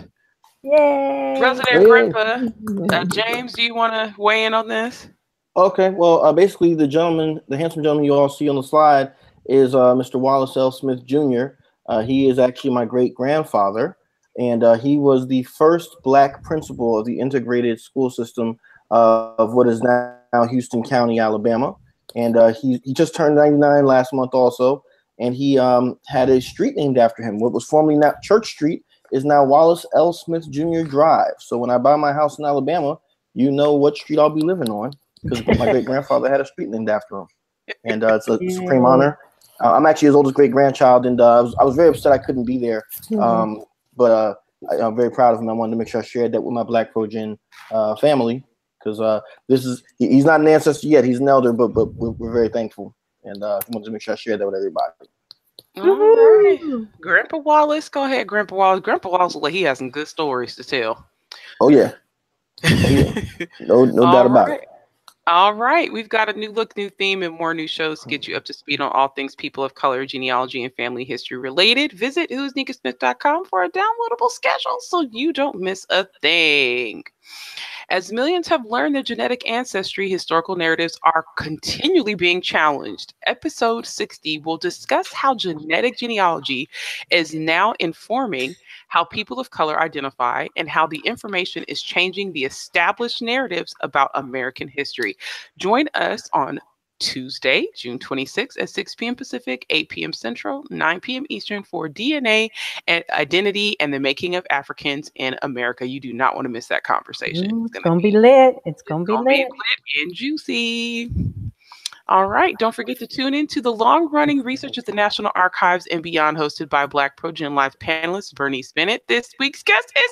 Yay. Resident Yay. Grandpa. Uh, James, do you want to weigh in on this? Okay. Well, uh, basically, the gentleman, the handsome gentleman you all see on the slide is uh, Mister Wallace L. Smith, Junior Uh, he is actually my great-grandfather, and uh, he was the first Black principal of the integrated school system uh, of what is now Houston County, Alabama. And uh, he, he just turned ninety-nine last month also, and he um, had a street named after him. What was formerly not Church Street is now Wallace L. Smith Junior Drive. So when I buy my house in Alabama, you know what street I'll be living on, because my great-grandfather had a street named after him. And uh, it's a yeah. supreme honor. Uh, I'm actually his oldest great-grandchild, and uh, I, was, I was very upset I couldn't be there. Mm-hmm. um, but uh, I, I'm very proud of him. I wanted to make sure I shared that with my Black ProGen uh, family. Because uh, this is, he's not an ancestor yet, he's an elder, but but we're, we're very thankful. And uh, I wanted to make sure I shared that with everybody. All right. Grandpa Wallace, go ahead, Grandpa Wallace. Grandpa Wallace, like he has some good stories to tell. Oh, yeah. Oh, yeah. No, no doubt about it. All right, we've got a new look, new theme, and more new shows to get you up to speed on all things people of color, genealogy, and family history related. Visit who's nicka smith dot com for a downloadable schedule so you don't miss a thing. As millions have learned their genetic ancestry, historical narratives are continually being challenged. Episode sixty will discuss how genetic genealogy is now informing how people of color identify and how the information is changing the established narratives about American history. Join us on Tuesday, June twenty-sixth at six p m Pacific, eight p m Central, nine p m Eastern for D N A and Identity and the Making of Africans in America. You do not want to miss that conversation. Mm, it's going to be, be lit. It's going to be lit. lit and juicy. All right. Don't forget to tune in to the long-running research at the National Archives and Beyond, hosted by Black ProGen Live panelist Bernice Bennett. This week's guest is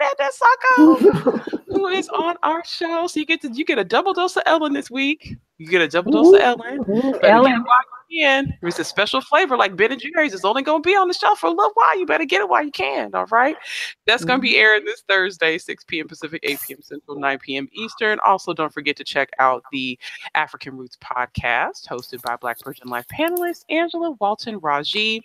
Ellen Fernandez-Sacco, who is on our show. So you get to you get a double dose of Ellen this week. You get a double dose ooh, of Ellen. Ooh, Ellen. Again, it's a special flavor like Ben and Jerry's. It's only going to be on the shelf for a little while. You better get it while you can. All right. That's going to be airing this Thursday, six p m Pacific, eight p m Central, nine p m Eastern. Also, don't forget to check out the African Roots podcast hosted by Black ProGen Live panelist Angela Walton Raji.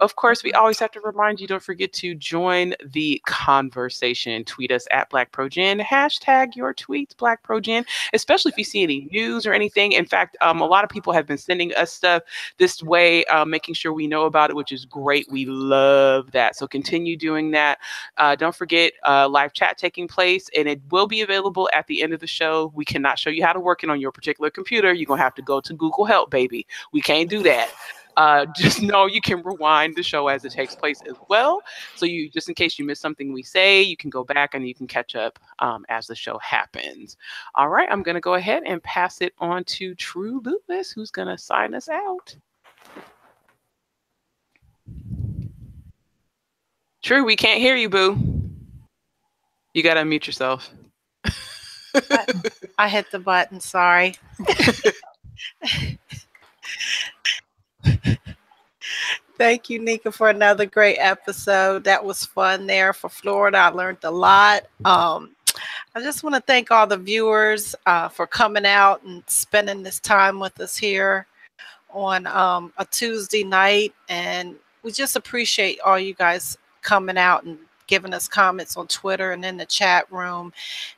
Of course, we always have to remind you, don't forget to join the conversation. Tweet us at Black ProGen. Hashtag your tweets, Black ProGen, especially if you see any news or anything. In fact, um, a lot of people have been sending us stuff this way, uh, making sure we know about it, which is great. We love that. So continue doing that. Uh, don't forget uh, live chat taking place, and it will be available at the end of the show. We cannot show you how to work it on your particular computer. You're going to have to go to Google Help, baby. We can't do that. Uh, just know you can rewind the show as it takes place as well. So you, just in case you missed something we say, you can go back and you can catch up um, as the show happens. All right, I'm going to go ahead and pass it on to True Lewis, who's going to sign us out. True, we can't hear you, boo. You got to unmute yourself. I, I hit the button. Sorry. Thank you, Nicka, for another great episode. That was fun there for Florida. I learned a lot. Um, I just want to thank all the viewers uh, for coming out and spending this time with us here on um, a Tuesday night. And we just appreciate all you guys coming out and giving us comments on Twitter and in the chat room.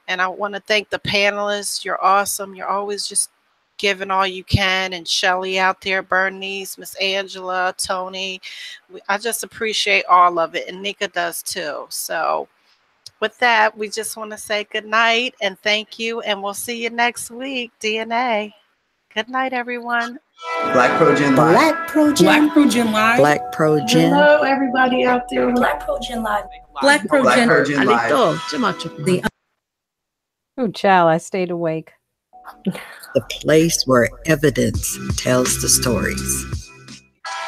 And I want to thank the panelists. You're awesome. You're always just giving all you can, and Shelley out there, Bernice, Miss Angela, Tony. We, I just appreciate all of it, and Nicka does too. So with that, we just want to say good night and thank you, and we'll see you next week, D N A. Good night, everyone. Black ProGen Live. Black ProGen. Black ProGen Live. Black ProGen. Hello, everybody out there. Black ProGen Live. Black ProGen Live. Black ProGen Live. Oh, child, I stayed awake. the place where evidence tells the stories.